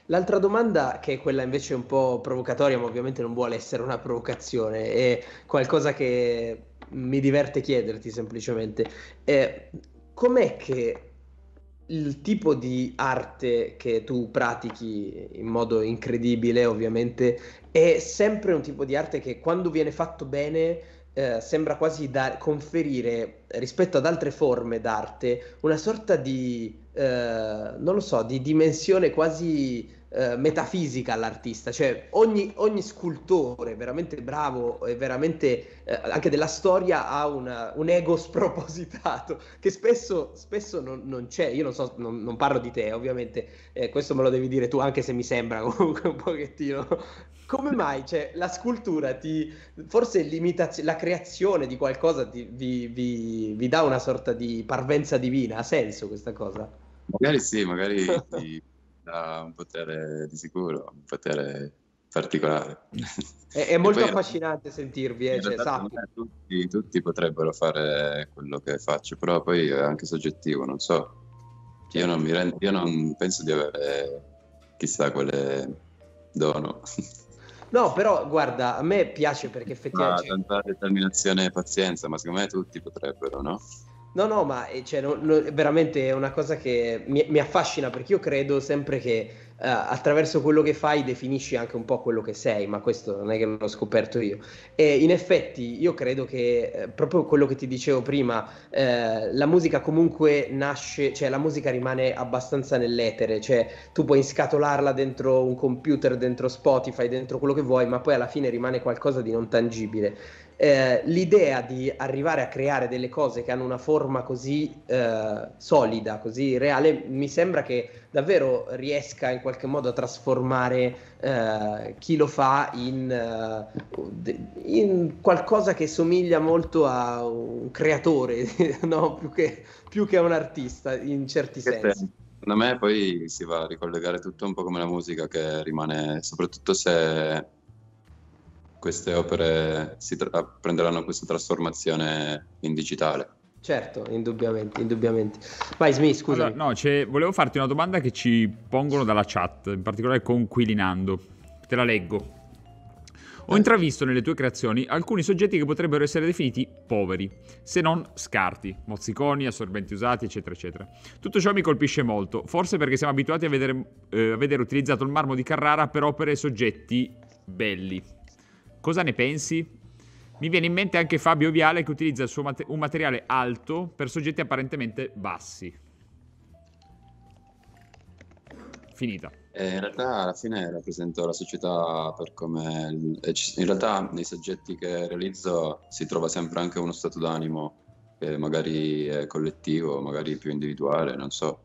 L'altra domanda, che è quella invece un po' provocatoria, ma ovviamente non vuole essere una provocazione, è qualcosa che mi diverte chiederti semplicemente, com'è che il tipo di arte che tu pratichi in modo incredibile ovviamente è sempre un tipo di arte che quando viene fatto bene sembra quasi conferire rispetto ad altre forme d'arte una sorta di non lo so, di dimensione quasi metafisica all'artista, cioè ogni scultore veramente bravo e veramente anche della storia ha un ego spropositato che spesso non c'è. Io non so, non parlo di te ovviamente, questo me lo devi dire tu, anche se mi sembra comunque un pochettino. Come mai, cioè, la scultura forse la creazione di qualcosa vi dà una sorta di parvenza divina? Ha senso questa cosa? Magari sì, magari ti dà un potere di sicuro, un potere particolare. È molto affascinante sentirvi, cioè, tutti potrebbero fare quello che faccio, però poi è anche soggettivo, non so. Io non penso di avere chissà quale dono. No, però guarda, a me piace perché effettivamente... tanta determinazione e pazienza, ma secondo me tutti potrebbero, no? No, ma cioè, veramente è una cosa che mi affascina, perché io credo sempre che attraverso quello che fai definisci anche un po' quello che sei, ma questo non è che l'ho scoperto io. E in effetti io credo che proprio quello che ti dicevo prima, la musica comunque nasce, cioè la musica rimane abbastanza nell'etere, cioè tu puoi inscatolarla dentro un computer, dentro Spotify, dentro quello che vuoi, ma poi alla fine rimane qualcosa di non tangibile. L'idea di arrivare a creare delle cose che hanno una forma così solida, così reale, mi sembra che davvero riesca in qualche modo a trasformare chi lo fa in qualcosa che somiglia molto a un creatore, no? più che a un artista in certi sensi. Secondo me poi si va a ricollegare tutto un po' come la musica, che rimane, soprattutto se queste opere prenderanno questa trasformazione in digitale. Certo, indubbiamente. Vai, scusa. Allora, no, volevo farti una domanda che ci pongono dalla chat, in particolare con Quilinando. Te la leggo. Ho intravisto nelle tue creazioni alcuni soggetti che potrebbero essere definiti poveri, se non scarti, mozziconi, assorbenti usati, eccetera, eccetera. Tutto ciò mi colpisce molto, forse perché siamo abituati a vedere utilizzato il marmo di Carrara per opere e soggetti belli. Cosa ne pensi? Mi viene in mente anche Fabio Viale, che utilizza il suo un materiale alto per soggetti apparentemente bassi. Finita. In realtà alla fine rappresento la società per come... In realtà nei soggetti che realizzo si trova sempre anche uno stato d'animo che magari è collettivo, magari più individuale, non so.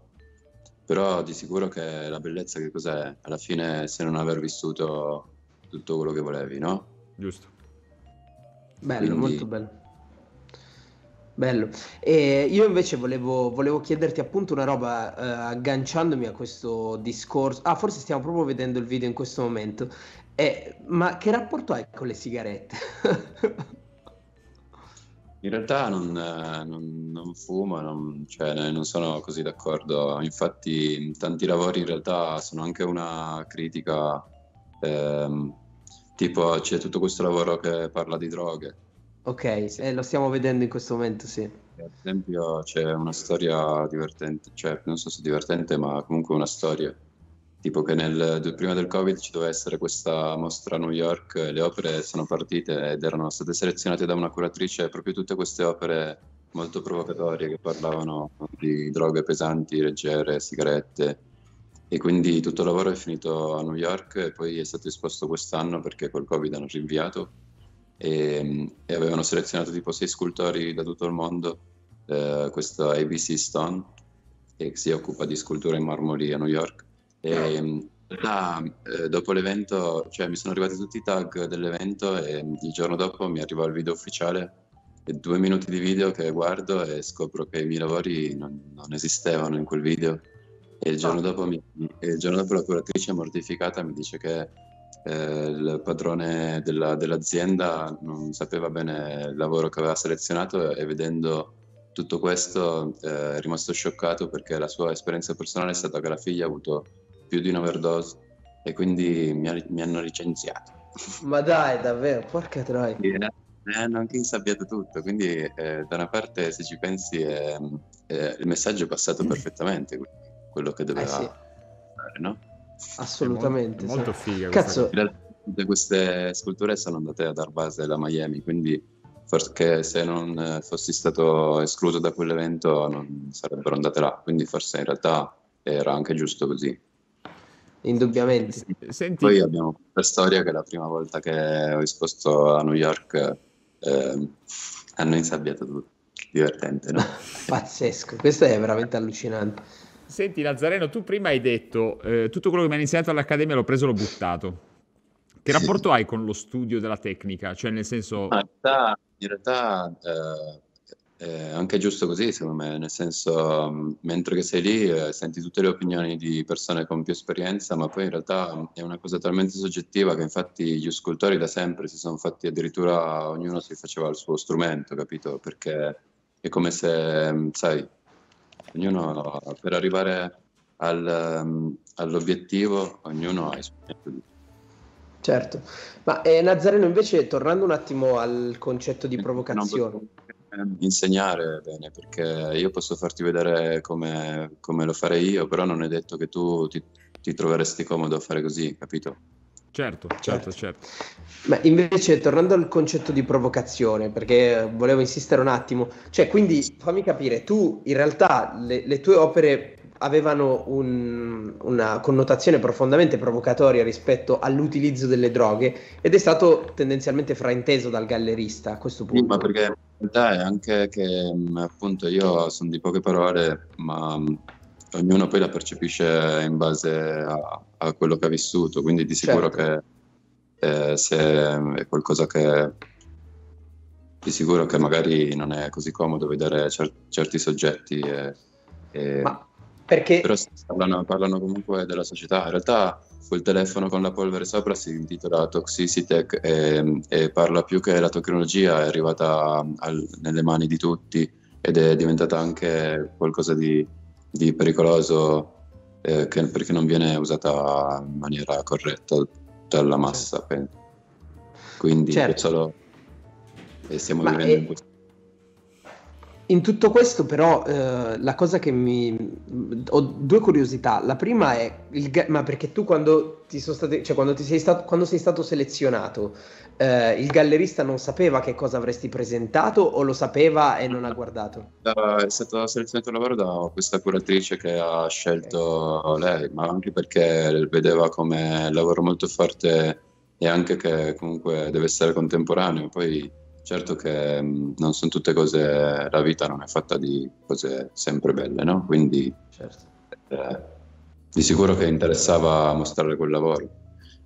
Però di sicuro che la bellezza che cos'è? Alla fine, se non aver vissuto tutto quello che volevi, no? Giusto. Bello, quindi... molto bello. Bello. E io invece volevo chiederti appunto una roba agganciandomi a questo discorso. Ah, forse stiamo proprio vedendo il video in questo momento. Ma che rapporto hai con le sigarette? In realtà non fumo, non sono così d'accordo. Infatti tanti lavori in realtà sono anche una critica... tipo c'è tutto questo lavoro che parla di droghe. Ok, sì. Lo stiamo vedendo in questo momento, sì. Ad esempio c'è una storia divertente, cioè non so se divertente, ma comunque una storia. Tipo che prima del Covid ci doveva essere questa mostra a New York, le opere sono partite ed erano state selezionate da una curatrice, proprio tutte queste opere molto provocatorie che parlavano di droghe pesanti, leggere, sigarette, e quindi tutto il lavoro è finito a New York e poi è stato esposto quest'anno perché col Covid hanno rinviato e avevano selezionato tipo 6 scultori da tutto il mondo, questa ABC Stone, che si occupa di scultura in marmori a New York. In realtà dopo l'evento, cioè mi sono arrivati tutti i tag dell'evento e il giorno dopo mi arrivò il video ufficiale, 2 minuti di video che guardo e scopro che i miei lavori non esistevano in quel video, e il giorno dopo la curatrice mortificata mi dice che il padrone dell'azienda non sapeva bene il lavoro che aveva selezionato, e vedendo tutto questo è rimasto scioccato perché la sua esperienza personale è stata che la figlia ha avuto più di un overdose e quindi mi hanno licenziato. Ma dai, davvero, porca troia. Hanno anche insabbiato tutto, quindi da una parte, se ci pensi, il messaggio è passato perfettamente, quello che doveva fare, no? Assolutamente. Molto figa. Cazzo. Queste sculture sono andate a dar base alla Miami, quindi perché se non fossi stato escluso da quell'evento non sarebbero andate là, quindi forse in realtà era anche giusto così. Indubbiamente. Senti. Poi abbiamo questa storia che è la prima volta che ho esposto a New York. Hanno insabbiato tutto, divertente, no? Pazzesco, questo è veramente allucinante. Senti Nazareno, tu prima hai detto tutto quello che mi ha insegnato all'accademia l'ho preso e l'ho buttato. Che rapporto hai con lo studio della tecnica? Cioè nel senso... In realtà è anche giusto così, secondo me, nel senso mentre che sei lì senti tutte le opinioni di persone con più esperienza, ma poi in realtà è una cosa talmente soggettiva che infatti gli scultori da sempre si sono fatti, addirittura ognuno si faceva il suo strumento, capito? Perché è come se, sai, ognuno per arrivare all'obiettivo, ognuno ha il suo strumento di... Certo, ma Nazareno, invece, tornando un attimo al concetto di provocazione, insegnare bene, perché io posso farti vedere come lo farei io, però non è detto che tu ti troveresti comodo a fare così, capito? Certo. Ma invece, tornando al concetto di provocazione, perché volevo insistere un attimo, cioè, quindi fammi capire, tu in realtà le tue opere avevano una connotazione profondamente provocatoria rispetto all'utilizzo delle droghe ed è stato tendenzialmente frainteso dal gallerista a questo punto. Sì, ma perché in realtà è anche che appunto io sono di poche parole, ma ognuno poi la percepisce in base a quello che ha vissuto, quindi di sicuro che se è qualcosa che... di sicuro che magari non è così comodo vedere certi soggetti e... Ma... Perché... Però parlano comunque della società. In realtà quel telefono con la polvere sopra si intitola Toxicitech e parla più che la tecnologia è arrivata nelle mani di tutti ed è diventata anche qualcosa di pericoloso perché non viene usata in maniera corretta dalla massa. Penso. Quindi stiamo vivendo in questo. In tutto questo però la cosa che ho 2 curiosità. La prima è ma perché tu quando sei stato selezionato il gallerista non sapeva che cosa avresti presentato o lo sapeva e non ha guardato? È stato selezionato il lavoro da questa curatrice che ha scelto lei, ma anche perché vedeva come lavoro molto forte e anche che comunque deve essere contemporaneo. Poi certo che non sono tutte cose, la vita non è fatta di cose sempre belle, no? Quindi di sicuro che interessava mostrare quel lavoro.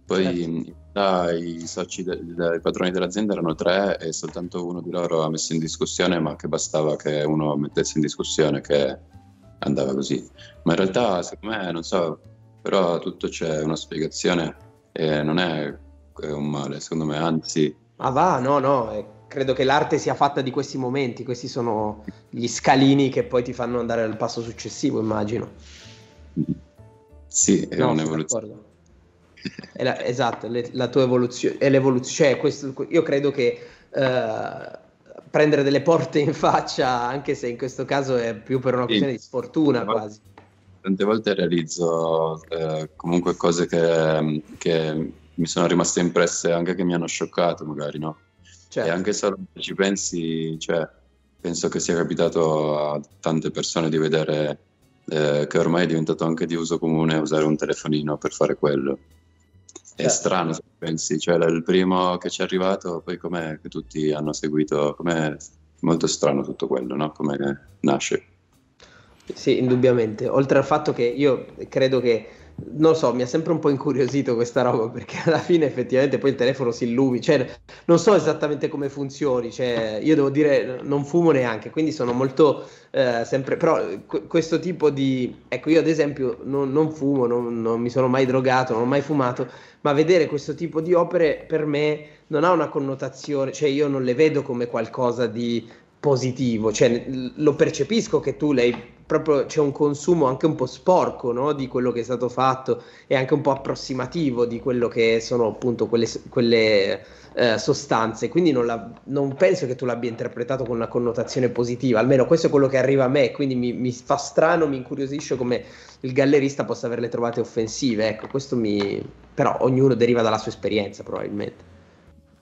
Poi in realtà i soci, i padroni dell'azienda erano 3 e soltanto uno di loro ha messo in discussione, ma che bastava che uno mettesse in discussione che andava così. Ma in realtà secondo me, non so, però tutto c'è una spiegazione e non è un male, secondo me, anzi... Ma va, no, credo che l'arte sia fatta di questi momenti, questi sono gli scalini che poi ti fanno andare al passo successivo, immagino. Sì, è un'evoluzione. Esatto, la tua evoluzione, è l'evoluzione, cioè questo, io credo che prendere delle porte in faccia, anche se in questo caso è più per una questione di sfortuna quasi. Tante volte realizzo comunque cose che mi sono rimaste impresse, anche che mi hanno scioccato magari, no? Certo. E anche se ci pensi, cioè, penso che sia capitato a tante persone di vedere che ormai è diventato anche di uso comune usare un telefonino per fare quello. È strano se pensi, cioè il primo che ci è arrivato, poi com'è che tutti hanno seguito, com'è molto strano tutto quello, no? Come nasce. Sì, indubbiamente, oltre al fatto che io credo che, non lo so, mi ha sempre un po' incuriosito questa roba, perché alla fine effettivamente poi il telefono si illumina, cioè non so esattamente come funzioni, cioè io devo dire non fumo neanche, quindi sono molto sempre, però questo tipo di, ecco, io ad esempio non fumo, non mi sono mai drogato, non ho mai fumato, ma vedere questo tipo di opere per me non ha una connotazione, cioè io non le vedo come qualcosa di positivo, cioè lo percepisco che tu lei proprio c'è un consumo anche un po' sporco, no? Di quello che è stato fatto e anche un po' approssimativo di quello che sono appunto quelle sostanze, quindi non penso che tu l'abbia interpretato con una connotazione positiva, almeno questo è quello che arriva a me, quindi mi fa strano, mi incuriosisce come il gallerista possa averle trovate offensive, ecco, questo però ognuno deriva dalla sua esperienza probabilmente.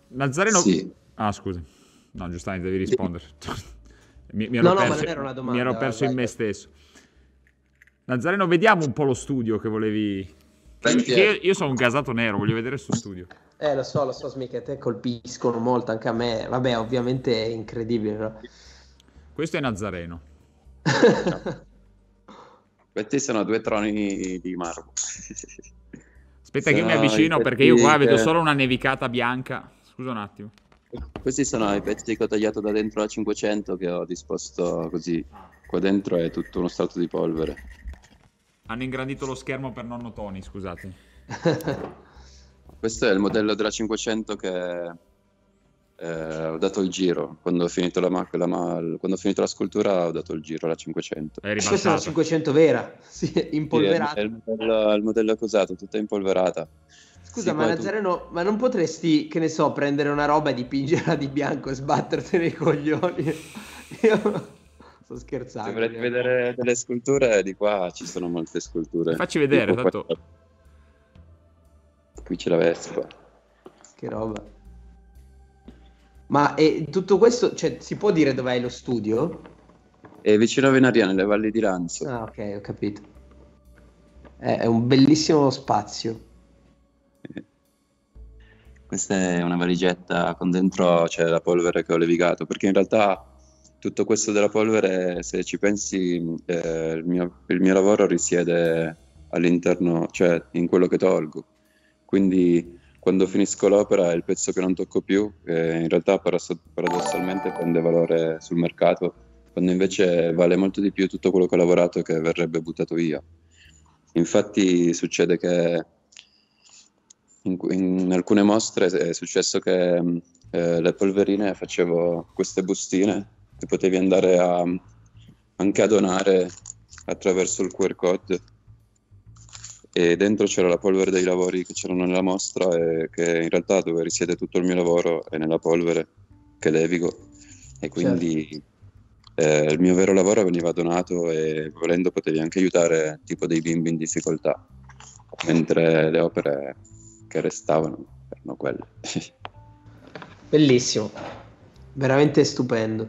Nazareno... Sì. Ah, scusa, no, giustamente devi rispondere. Mi ero perso in me stesso. Nazareno, vediamo un po' lo studio che volevi. Io sono un gasato nero, voglio vedere il suo studio. Lo so, Smic, a te colpiscono molto, anche a me. Vabbè, ovviamente è incredibile, no? Questo è Nazareno. Questi sono due troni di marmo. Aspetta che mi avvicino, perché io qua vedo solo una nevicata bianca. Scusa un attimo. Questi sono i pezzi che ho tagliato da dentro la 500 che ho disposto così. Qua dentro è tutto uno strato di polvere. Hanno ingrandito lo schermo per nonno Tony, scusate. Questo è il modello della 500 che ho dato il giro. Quando ho finito la scultura ho dato il giro alla 500. Questa è la 500 vera, sì, impolverata. Sì, è il modello che ho usato, tutta impolverata. Scusa, sì, ma Nazareno, ma non potresti, che ne so, prendere una roba e dipingerla di bianco e sbattertene i coglioni? Io sto scherzando. Se volete vedere delle sculture, di qua ci sono molte sculture. Facci vedere, tipo tanto. Qui c'è la Vespa. Che roba. Ma tutto questo, cioè, si può dire dov'è lo studio? È vicino a Venaria, nelle Valle di Lanzo. Ah, ok, ho capito. È un bellissimo spazio. Questa è una valigetta con dentro c'è la polvere che ho levigato, perché in realtà tutto questo della polvere, se ci pensi, il mio lavoro risiede all'interno, cioè in quello che tolgo, quindi quando finisco l'opera il pezzo che non tocco più, in realtà paradossalmente prende valore sul mercato, quando invece vale molto di più tutto quello che ho lavorato che verrebbe buttato via. Infatti succede che in alcune mostre è successo che le polverine, facevo queste bustine che potevi andare anche a donare attraverso il QR code, e dentro c'era la polvere dei lavori che c'erano nella mostra, e che in realtà dove risiede tutto il mio lavoro è nella polvere che levigo, e quindi certo. Il mio vero lavoro veniva donato, e volendo potevi anche aiutare tipo dei bimbi in difficoltà, mentre le opere che restavano erano quelle. Bellissimo, veramente stupendo.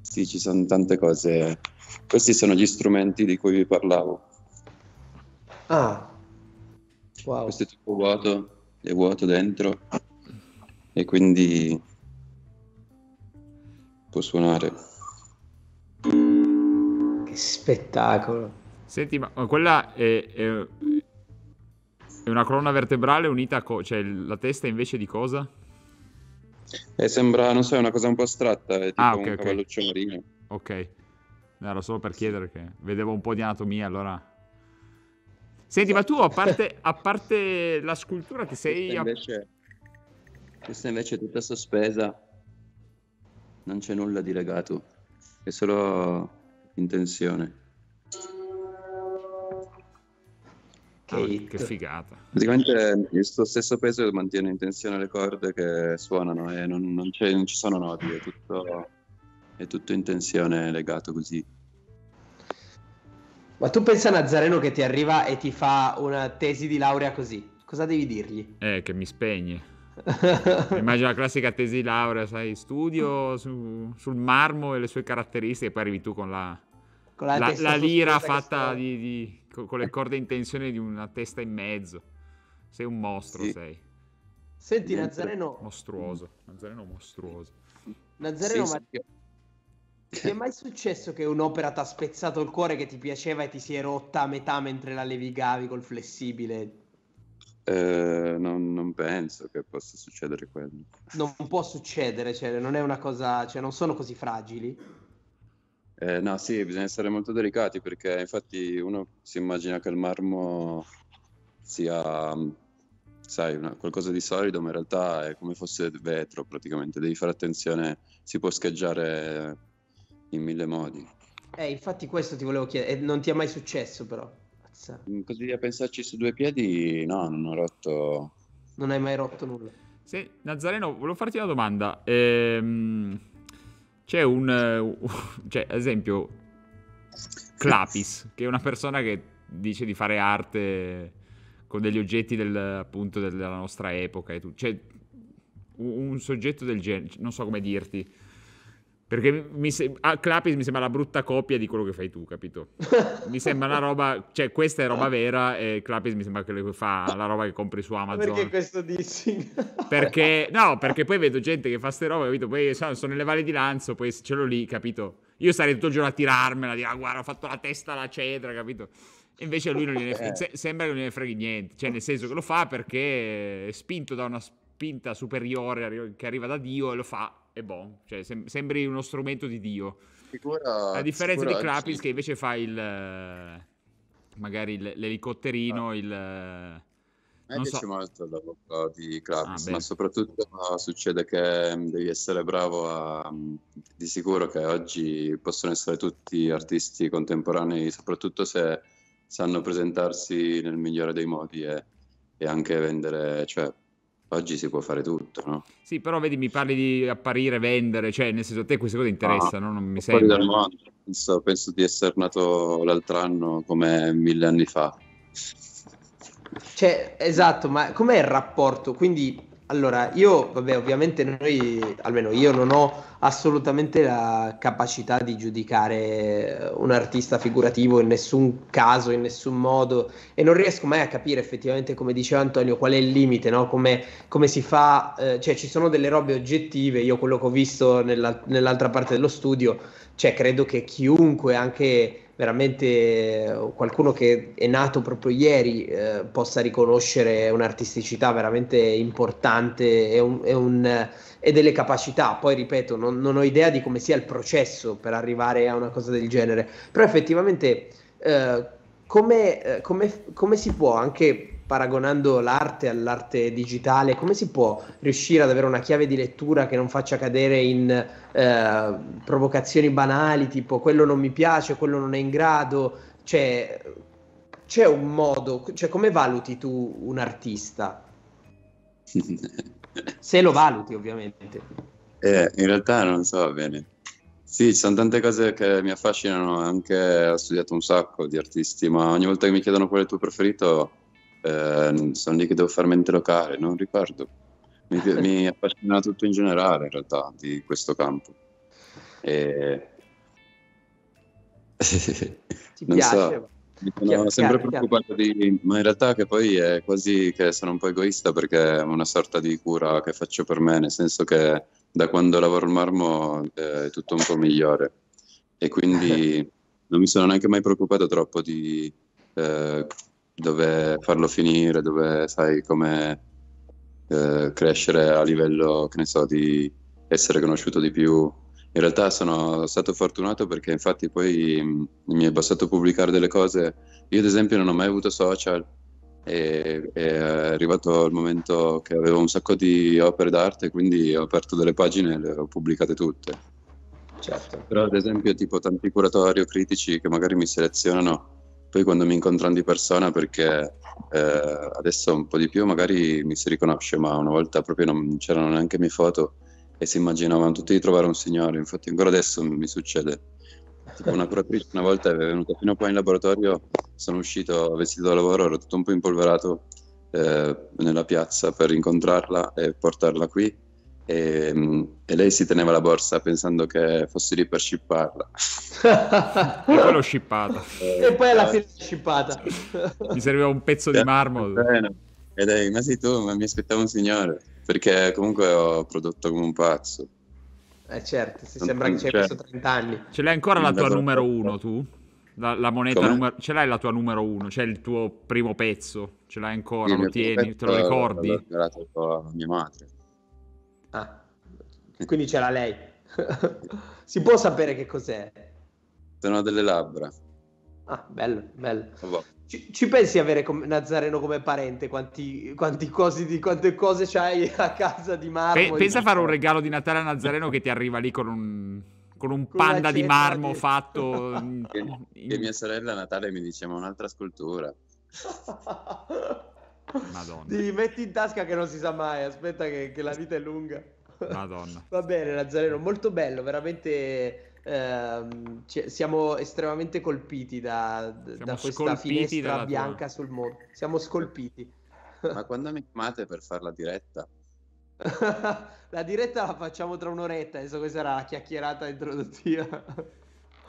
Sì, ci sono tante cose. Questi sono gli strumenti di cui vi parlavo. Ah, wow. Questo è tutto vuoto, è vuoto dentro, e quindi può suonare. Che spettacolo. Senti, ma quella è... È una colonna vertebrale unita a cioè la testa invece di cosa? Sembra, non so, è una cosa un po' astratta, è tipo un cavalluccio marino. Ok, era solo per chiedere, che vedevo un po' di anatomia, allora... Senti, ma tu a parte la scultura ti sei... Questa invece è tutta sospesa, non c'è nulla di legato, è solo in tensione. Che figata. Praticamente il suo stesso peso mantiene in tensione le corde che suonano, e non ci sono nodi, è tutto in tensione, legato così. Ma tu pensa, Nazareno, che ti arriva e ti fa una tesi di laurea così, cosa devi dirgli? Che mi spegne. Immagino la classica tesi laurea, sai, studio sul marmo e le sue caratteristiche, poi arrivi tu con la lira fatta con le corde in tensione di una testa in mezzo. Sei un mostro, sì. Senti, Nazareno... mostruoso. Nazareno mostruoso. Nazareno, sì, ma ti è mai successo che un'opera ti ha spezzato il cuore che ti piaceva e ti si è rotta a metà mentre la levigavi col flessibile? Non penso che possa succedere quello. Non può succedere, cioè non è una cosa, cioè non sono così fragili. No, sì, bisogna essere molto delicati, perché infatti uno si immagina che il marmo sia, sai, qualcosa di solido, ma in realtà è come fosse vetro praticamente. Devi fare attenzione, si può scheggiare in mille modi. Infatti questo ti volevo chiedere, non ti è mai successo però? Così a pensarci su due piedi, no, non ho rotto. Non hai mai rotto nulla. Sì, Nazareno, volevo farti una domanda. C'è cioè, ad esempio, Clapis, che è una persona che dice di fare arte con degli oggetti appunto della nostra epoca e tutto. Cioè, un soggetto del genere, non so come dirti. Perché Clapis mi sembra la brutta copia di quello che fai tu, capito? Mi sembra una roba, cioè questa è roba vera, e Clapis mi sembra che fa la roba che compri su Amazon. Perché questo dici? Perché, no, perché poi vedo gente che fa ste robe, capito? Poi sono nelle Valle di Lanzo, poi ce l'ho lì, capito? Io sarei tutto il giorno a tirarmela, a dire, guarda, ho fatto la testa alla cetra, capito? E invece a lui non gliene sembra che non gliene freghi niente, cioè nel senso che lo fa perché è spinto da una spinta superiore che arriva da Dio e lo fa. È buono, cioè sembri uno strumento di Dio. A differenza di Clapis, sì, che invece fa l'elicotterino. Non piace molto la bocca di Clapis, ma soprattutto succede che devi essere bravo di sicuro che oggi possono essere tutti artisti contemporanei, soprattutto se sanno presentarsi nel migliore dei modi e anche vendere, cioè oggi si può fare tutto, no? Sì, però vedi, mi parli di apparire, vendere, cioè nel senso a te queste cose interessano, no? Non mi sembra. Penso di essere nato l'altro anno come 1000 anni fa. Cioè, esatto, ma com'è il rapporto? Quindi, allora, io, vabbè, ovviamente noi, almeno io non ho assolutamente la capacità di giudicare un artista figurativo in nessun caso, in nessun modo, e non riesco mai a capire effettivamente, come diceva Antonio, qual è il limite, no? Come si fa, cioè ci sono delle robe oggettive, io quello che ho visto nell'altra parte dello studio, cioè credo che chiunque, anche veramente qualcuno che è nato proprio ieri, possa riconoscere un'artisticità veramente importante e delle capacità. Poi ripeto, non ho idea di come sia il processo per arrivare a una cosa del genere, però effettivamente come si può, anche paragonando l'arte all'arte digitale, come si può riuscire ad avere una chiave di lettura che non faccia cadere in provocazioni banali, tipo quello non mi piace, quello non è in grado? Cioè, c'è un modo, cioè come valuti tu un artista? Se lo valuti, ovviamente. In realtà non so bene. Sì, ci sono tante cose che mi affascinano, anche ho studiato un sacco di artisti, ma ogni volta che mi chiedono qual è il tuo preferito, sono lì che devo farmi interrogare, non ricordo. Mi affascina tutto in generale, in realtà, di questo campo. Non so, sono sempre preoccupato di... Ma in realtà che poi è quasi che sono un po' egoista, perché è una sorta di cura che faccio per me, nel senso che da quando lavoro il marmo è tutto un po' migliore. E quindi non mi sono neanche mai preoccupato troppo di... dove farlo finire, dove, sai, come crescere a livello, che ne so, di essere conosciuto di più. In realtà sono stato fortunato, perché infatti poi mi è bastato pubblicare delle cose. Io ad esempio non ho mai avuto social, e è arrivato il momento che avevo un sacco di opere d'arte, quindi ho aperto delle pagine e le ho pubblicate tutte. Certo. Però ad esempio tipo tanti curatori o critici che magari mi selezionano, poi quando mi incontrano di persona, perché adesso un po' di più magari mi si riconosce, ma una volta proprio non c'erano neanche mie foto e si immaginavano tutti di trovare un signore. Infatti ancora adesso mi succede, tipo una curatrice una volta è venuta fino qua in laboratorio, sono uscito vestito da lavoro, ero tutto un po' impolverato, nella piazza per incontrarla e portarla qui, e lei si teneva la borsa pensando che fossi lì per shipparla. E poi l'ho shippata. E poi alla fine l'ho shippata. Mi serviva un pezzo di marmo. E lei, ma sei tu? Ma mi aspettavo un signore, perché comunque ho prodotto come un pazzo. Certo, si sembra che ci hai messo 30 anni. Ce l'hai ancora la tua numero uno, tu? La moneta ce l'hai la tua numero uno? Cioè il tuo primo pezzo? Ce l'hai ancora? Lo tieni? Te lo ricordi? L'ho regalato a mia madre. Ah, quindi ce l'ha lei. Si può sapere che cos'è? Sono delle labbra. Ah, bello, bello. Ci pensi avere Nazareno come parente? Quante cose c'hai a casa di marmo? Pensa a fare un regalo di Natale a Nazareno che ti arriva lì con un panda di marmo fatto. Che mia sorella a Natale mi dice: ma un'altra scultura. Madonna. Ti metti in tasca che non si sa mai, aspetta che la vita è lunga. Madonna. Va bene, Nazareno, molto bello, veramente. Siamo estremamente colpiti da questa finestra bianca sul mondo. Siamo scolpiti. Ma quando mi chiamate per fare la diretta? La diretta la facciamo tra un'oretta. Adesso questa era la chiacchierata introduttiva.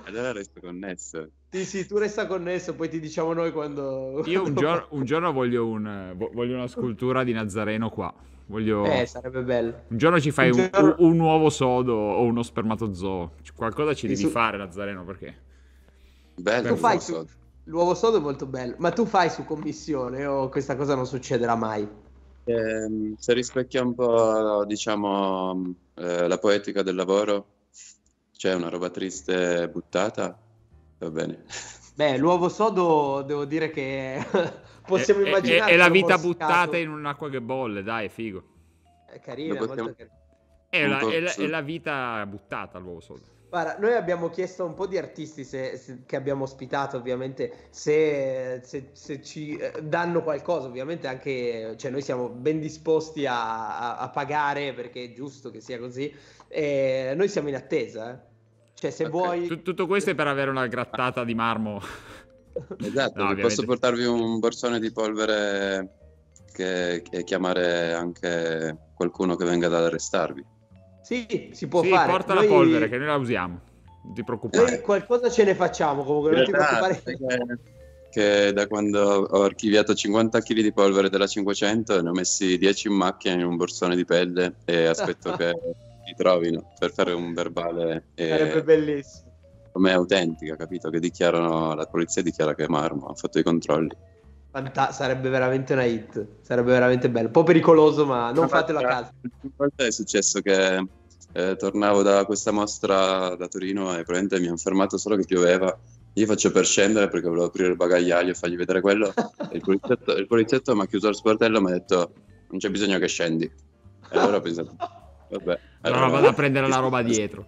Allora resto connesso. Sì, tu resta connesso, poi ti diciamo noi quando... Io un giorno voglio una scultura di Nazareno qua. Sarebbe bello. Un giorno ci fai un uovo sodo o uno spermatozoo. Qualcosa ci devi fare, Nazareno, perché... Bello, tu fai l'uovo sodo è molto bello. Ma tu fai su commissione o questa cosa non succederà mai? Se rispecchia un po', diciamo, la poetica del lavoro... C'è una roba triste buttata, va bene. Beh, l'uovo sodo devo dire che possiamo immaginare. È la vita buttata in un'acqua che bolle, dai, figo. È carina, molto carina. È la vita buttata l'uovo sodo. Guarda, noi abbiamo chiesto a un po' di artisti che abbiamo ospitato, ovviamente, se ci danno qualcosa, ovviamente anche, cioè noi siamo ben disposti a pagare perché è giusto che sia così. Noi siamo in attesa, eh? Cioè se vuoi tutto questo è per avere una grattata di marmo. Esatto, no, posso portarvi un borsone di polvere e chiamare anche qualcuno che venga ad arrestarvi. Sì, si può fare. Porta la polvere che noi la usiamo, non ti preoccupare. Noi qualcosa ce ne facciamo comunque, non ti preoccupare. Che da quando ho archiviato 50 kg di polvere della 500 ne ho messi 10 in macchina in un borsone di pelle e aspetto che... trovino per fare un verbale, sarebbe bellissimo come autentica, capito? Che dichiarano, la polizia dichiara che è marmo, ha fatto i controlli. Sarebbe veramente una hit, sarebbe veramente bello, un po' pericoloso, ma non fatelo a caso. È successo che tornavo da questa mostra da Torino e probabilmente mi hanno fermato solo che pioveva. Io faccio per scendere perché volevo aprire il bagagliaio e fargli vedere quello. E il poliziotto mi ha chiuso lo sportello e mi ha detto: non c'è bisogno che scendi. E allora ho pensato: vabbè, allora vado a prendere la roba dietro.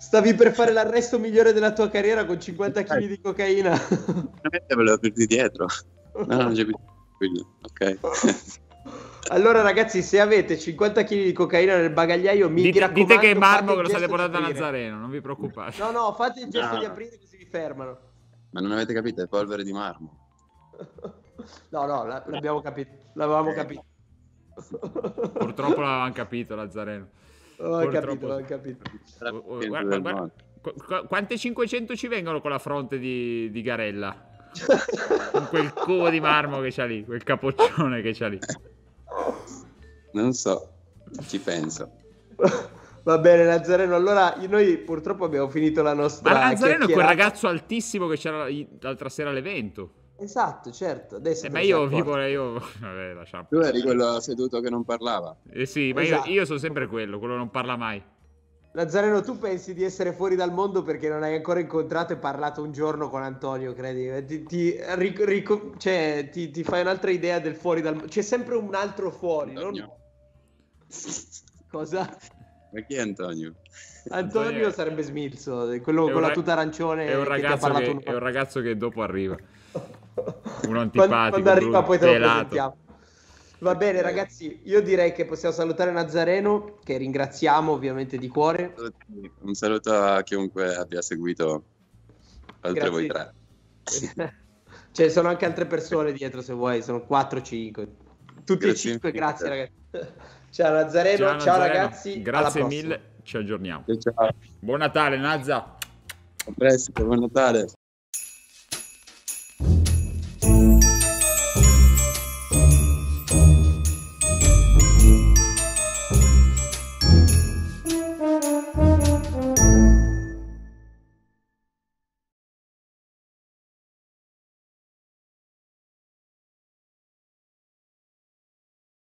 Stavi per fare l'arresto migliore della tua carriera con 50 kg di cocaina. Veramente volevo aprirti dietro. No, non c'è bisogno. Ok. Allora ragazzi, se avete 50 kg di cocaina nel bagagliaio, mi raccomando, dite che è marmo che lo state portando a Nazareno, non vi preoccupate. No, fate il gesto di aprire così vi fermano. Ma non avete capito, è polvere di marmo. No, l'abbiamo capito. L'avevamo capito. Purtroppo l'avevamo capito, Nazareno. Ho capito. Guarda, quante 500 ci vengono con la fronte di Garella? Con quel cubo di marmo che c'ha lì, quel capoccione che c'ha lì. Non so, ci penso. Va bene, Nazareno, allora noi purtroppo abbiamo finito la nostra... Ma Nazareno è quel ragazzo altissimo che c'era l'altra sera all'evento. Esatto, certo. Adesso ma io vivo, vabbè, lasciamo. Tu eri quello seduto che non parlava. Sì, ma esatto. Io sono sempre quello non parla mai. Nazareno, tu pensi di essere fuori dal mondo perché non hai ancora incontrato e parlato un giorno con Antonio, credi? Ti fai un'altra idea del fuori dal mondo. C'è sempre un altro fuori, Antonio. Non... Cosa? Ma chi è Antonio? Antonio sarebbe Smilzo, quello con la tuta arancione. È un ragazzo che dopo arriva. Uno antipatico, quando arriva poi te lo presentiamo. Va bene ragazzi, io direi che possiamo salutare Nazareno, che ringraziamo ovviamente di cuore. Un saluto a chiunque abbia seguito, oltre voi tre. Cioè sono anche altre persone dietro, se vuoi, sono 4-5. tutti e cinque, grazie ragazzi. Ciao Nazareno, ciao ragazzi. Grazie mille, ci aggiorniamo. Ciao. Buon Natale Nazza. A presto, buon Natale.